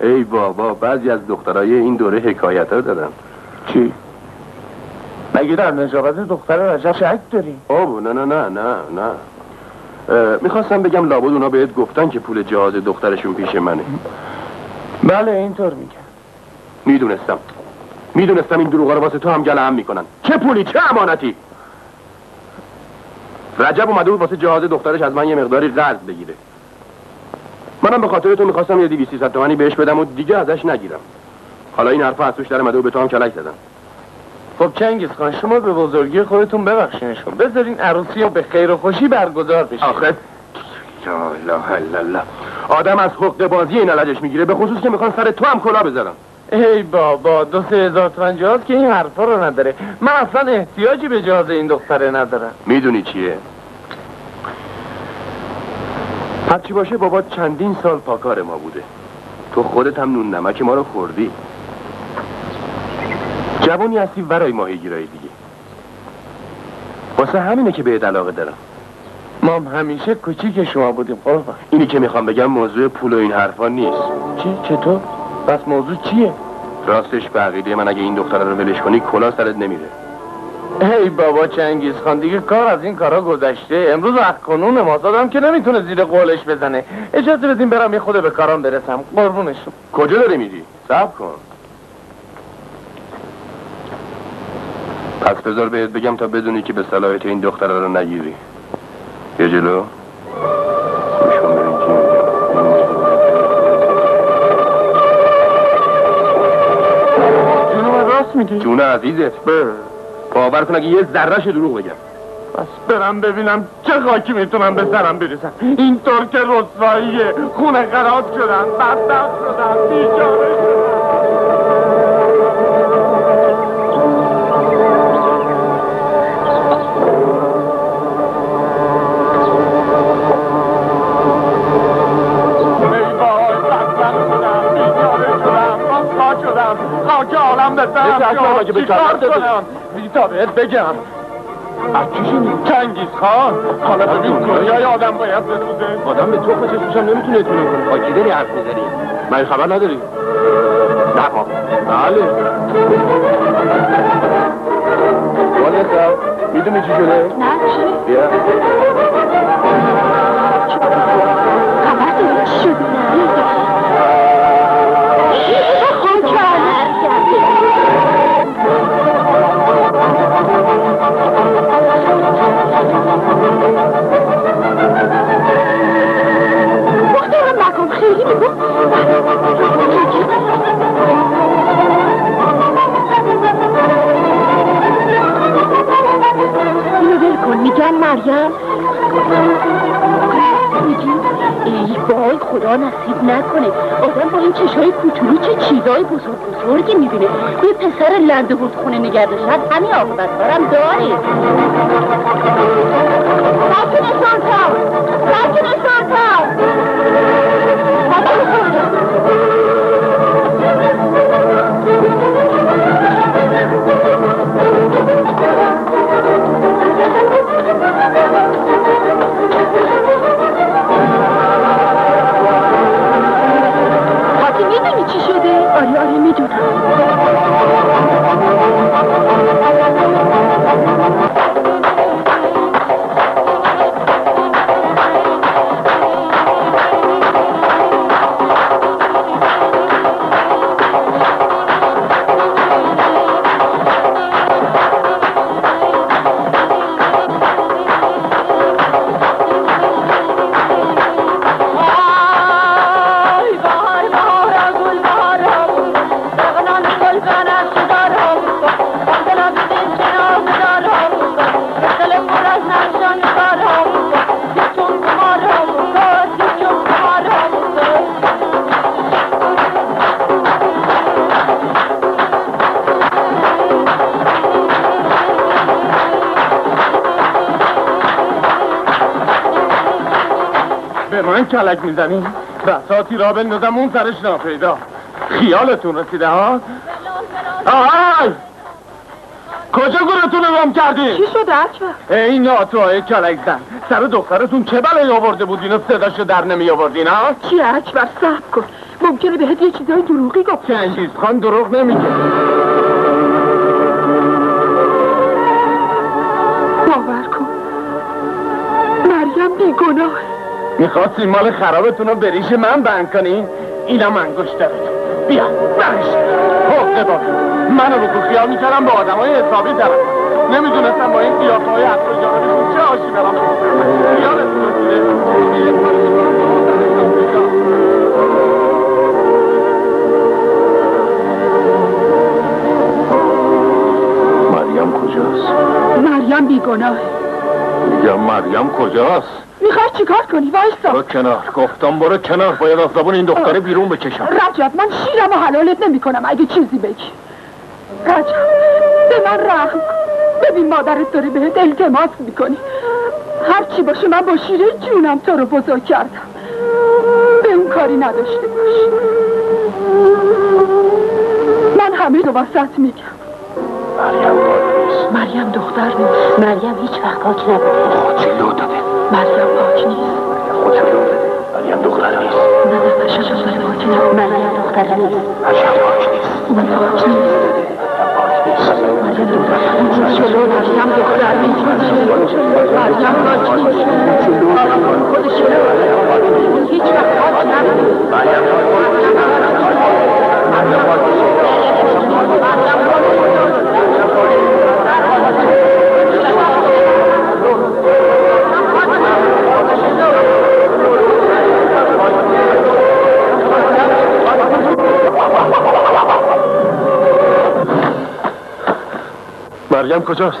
ای بابا، بعضی از دخترای این دوره حکایت ها دارن. چی؟ مگه در نجابت دختر رجب شک داری؟ آبو نه نه نه نه نه میخواستم بگم لابد اونا بهت گفتن که پول جهاز دخترشون پیش منه. بله اینطور میگن. میدونستم میدونستم این دروغا رو واسه تو هم گله هم میکنن. چه پولی چه امانتی. رجب اومده بود واسه جهاز دخترش از من یه مقداری قرض بگیره. منم به خاطر تو میخواستم یه دیویسی ست تومنی بهش بدم و دیگه ازش نگیرم. حالا این حرفا از توش در اومده و به تو هم کلک زدن. خب چنگیز خان، شما به بزرگی خودتون ببخشینشون، بذارین عروسی رو به خیر و خوشی برگزار بشه. آخه لا لا لا لا آدم از حق بازی این علجش میگیره، به خصوص که میخوان سر تو هم کلا بذارن. ای بابا، دو سه هزار تومن جهاز که این حرفا رو نداره. من اصلا احتیاجی به جهاز این دختره ندارم. میدونی چیه؟ هرچی باشه بابا چندین سال پاکار ما بوده، تو خودت هم نون نمک ما رو خوردی. جوانی هستی برای ماهیگیرای دیگه، واسه همینه که بهت علاقه دارم. ما هم همیشه کوچیک شما بودیم قربان. اینی که میخوام بگم موضوع پول و این حرفا نیست. چی؟ چطور؟ بس موضوع چیه؟ راستش به عقیده من اگه این دختره رو ولش کنی کلا سرت نمیره. ای بابا چنگیز خان، دیگه کار از این کارا گذشته. امروز اخکنون مازادم که نمیتونه زیر قولش بزنه. اجازه بدین برم یه خود به کارام برسم قربونش. کجا داری میری؟ صبر کن. پس بذار بهت بگم تا بدونی که به صلاحیت این دختره رو نگیری. یه جلو جونم راست میگی؟ جون عزیزت باور کن اگه یه ذره‌اش دروغ بگم. پس برم ببینم چه خاکی میتونم به سرم بریزم. اینطور که رسواییه. خونه خراب شدم، بدبخت شدم، بیچاره شدم. چیکار کنم؟ تا بهت بگم از چیشیم؟ چنگیز خان، حالا ببین دنیای آدم باید بدوزه. آدم به تو خوشه سوشم نمیتونه اتونه کنه. آکی داری حرف میزنی؟ من خبر نداری؟ نه خب بله وانه سو میدونی چی شده؟ نه چی؟ بیا خبر داری چی شده؟ میگن مریم میگی؟ ای بای خدا نصیب نکنه. آدم با این چشای کوچولو چه چیزای بزرگ بزرگی میبینه. یه پسر لنده بود خونه نگردشن همین آقابتبارم داره. سکن سلطان، سکن سلطان، سکن سلطان. آره آره میدونم. کلک میزنیم بساتی را بندازم اون سرش ناپیدا. خیالتون رسیده ها؟ آی کجا گورتون رو رام کردی؟ چی شده اکبر؟ ای ناتوهای کلک زن، سر دخترتون چه بلایی آورده بودین و صداشو در نمی آوردین ها؟ چی اکبر صبر کن، ممکنه بهت یه چیزای دروغی گفتن. چنگیز خان دروغ نمیگه. باور کن مریم بیگناه. میخواستی مال خرابتون رو بریش من بند کنی؟ اینم انگشترتون، بیا برش حقه باقی. منو رو تو خیال میکردم با آدم های حسابی درم، نمیدونستم با این قیافه های اطرای جانبشون چه آشی برم خیالتون رسیده. مریم کجاست؟ مریم بیگناه. میگم مریم کجاست؟ میخوای چیکار کنی؟ وایسا برو کنار، گفتم برو کنار، باید از زبون این دختره بیرون بکشم. رجب من شیرم و حلالت نمی کنم اگه چیزی بگی. رجب به من رحم کن، ببین مادرت داره بهت التماس میکنی، هرچی باشه من با شیره جونم تو رو بزرگ کردم، به اون کاری نداشته باش. من همه رو واسط میگم. مریم نیست، مریم دختر نیست، مریم هیچ وقت پاک نبوده. خودشو داده. مریم پاک نیست، خودشو داده. مریم دختر نیست. نه نه خودشو داده. مریم دختر نیست، مریم پاک نیست، اون پاک نیست. مریم دختر نیست، مریم دختر نیست، مریم پاک نیست، خودشو داده. هیچ وقت پاک نبوده. مریم پاک نیست. مریم کجاست؟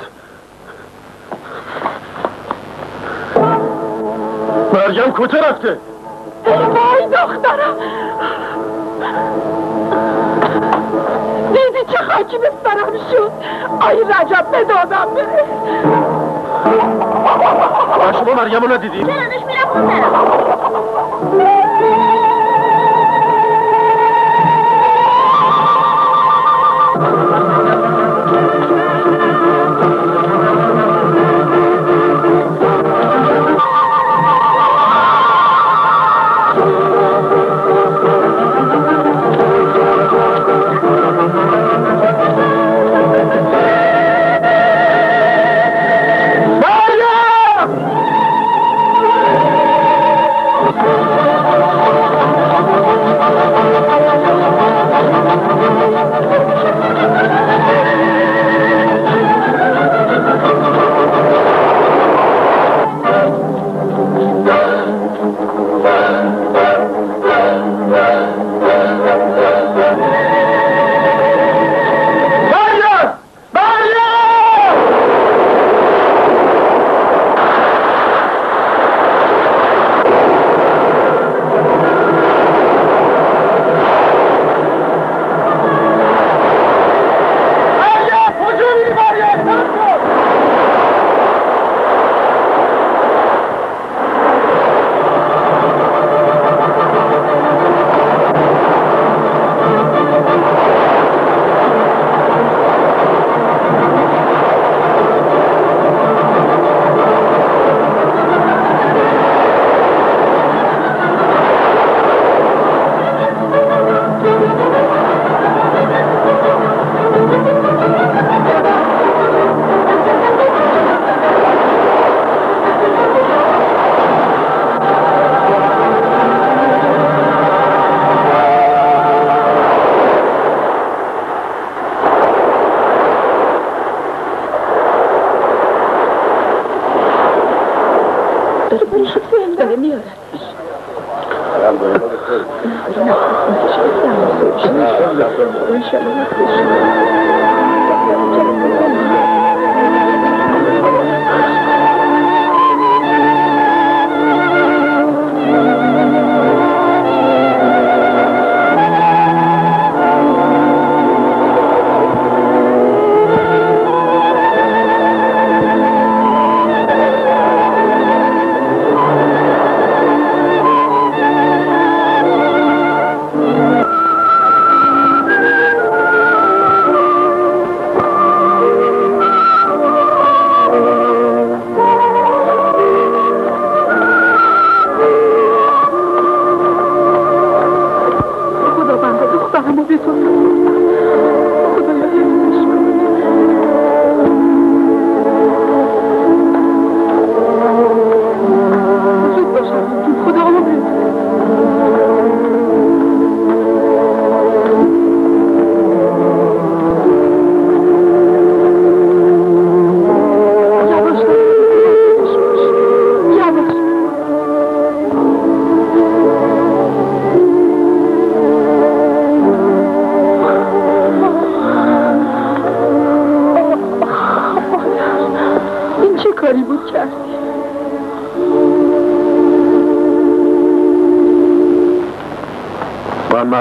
مریم کجا رفته؟ ای دخترم، دیدی چه خاکی به سرم شد؟ آی رجب بدادم بره. شما مریم رو ندیدی؟ چرانش میرم اون طرف.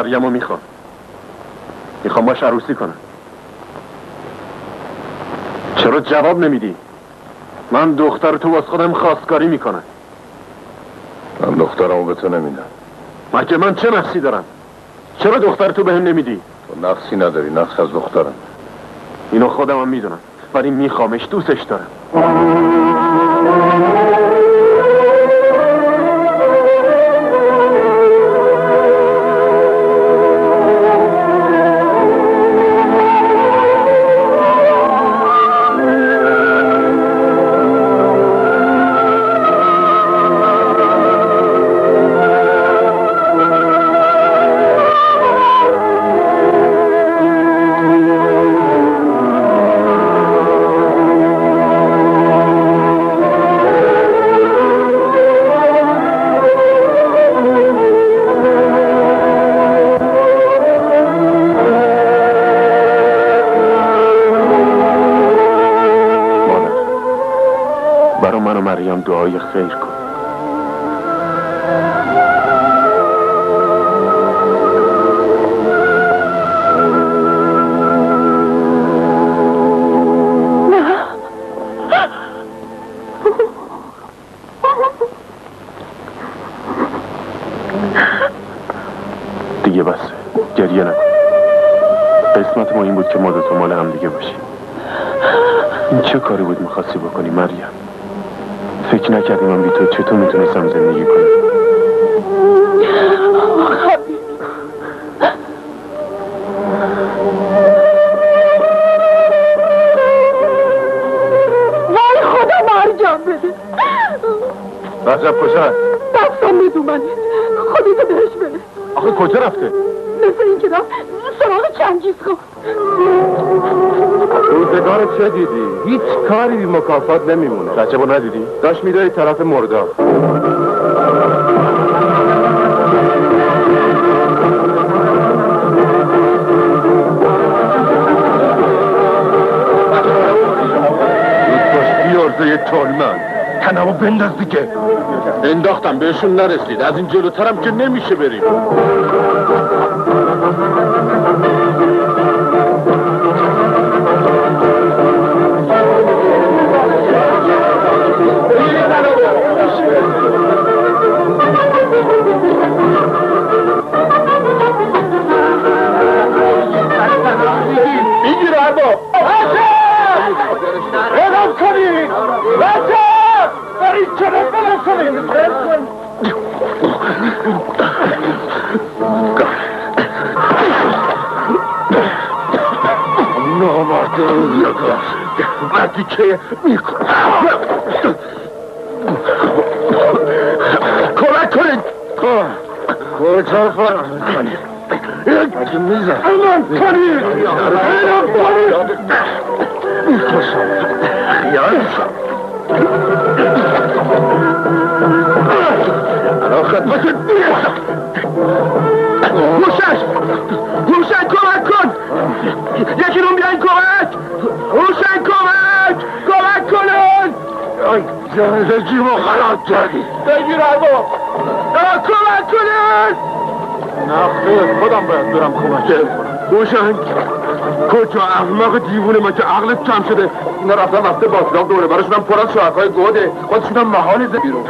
مریم رو میخوام میخوام باش عروسی کنم. چرا جواب نمیدی؟ من دختر تو واس خودم خواستگاری میکنم. من دخترمو به تو نمیدم. مگه من چه نقصی دارم؟ چرا دختر تو به هم نمیدی؟ تو نقصی نداری، نقص از دخترم. اینو خودم هم میدونم، ولی میخوامش، دوستش دارم. دعای خیر کن. دیگه بسه، گریه نکن. قسمت ما این بود که ما دو تا مال هم دیگه باشیم. این چه کاری بود می‌خواستی بکنی مریم؟ فکر نکردی من بی تو چطور میتونستم زندگی کنم؟ وای خدا مرجم بده. رجب کجا؟ دستم میدومنه، خودتو بهش بده. آخه کجا رفته؟ مثل این که رفت سراغ چنگیز خان. روزگار چه دیدی؟ هیچ کاری بی مکافات نمیمونه. رجبو ندیدی؟ داشت میداری طرف مردار. دوستاشتی ارزه تولمن تنمو بنداز دیگه. انداختم بهشون نرسید، از این جلوترم که نمیشه بریم. وقتی که میکنم کمک کنید کمک کنید اگه میزن اینم کنید اینم کنید میکشم خیالشم الان خدمتت میرسم. موشش موشش کمک کن، یکی رو بیاین کمک. حسین کمک کمک کنید. زندگیمو خراب کردی. بگیر آقا کمک کنید. نه خیلی خودم باید برم کمک کنم. حسین کجا احمق دیوونه من که عقلت کم شده. اینا رفتن رفته باسلاق دوره براشون هم پر از شاخهای گوده، خودشون هم محال بیرون.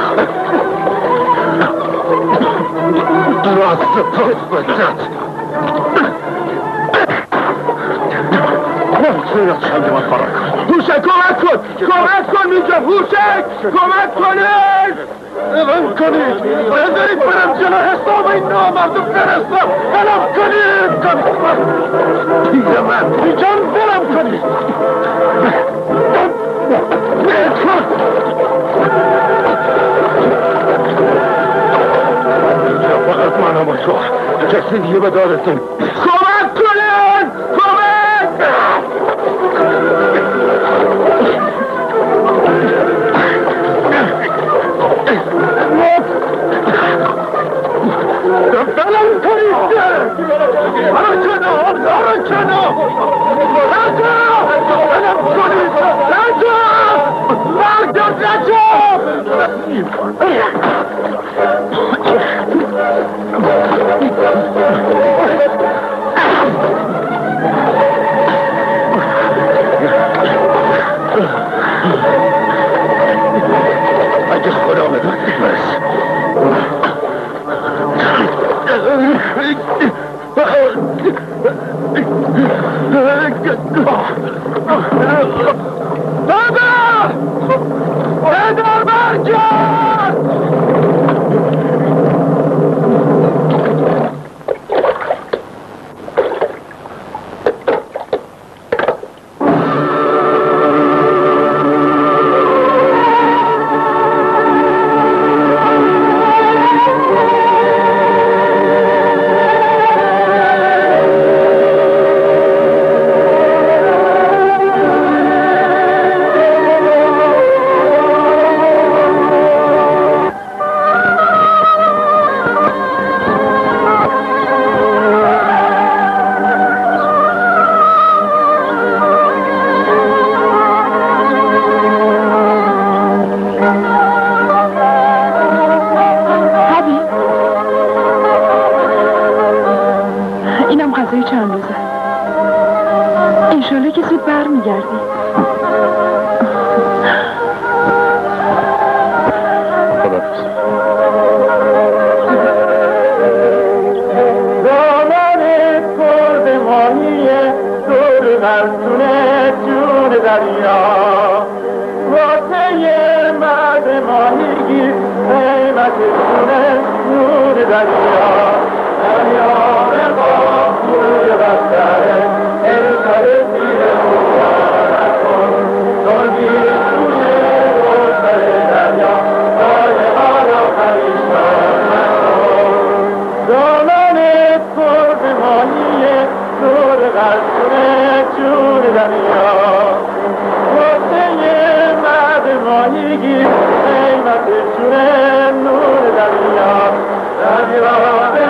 راست پس بچت هوشک کمک کن، کمک کن میگم. هوشک کمک کنید، علم کنید، بذارید برم جلو حساب این نامردو برسم. علم کنید پیزه من بیجان برم کنید. اینجا فقط منم و تو، کسی دیگه به دارتون. کمک کنید، کمک. بلم کنید هرا کنو هرا کنو هرا کنو بلم کنید هرا کنو. عبدال رجب اگه خدا به من برس I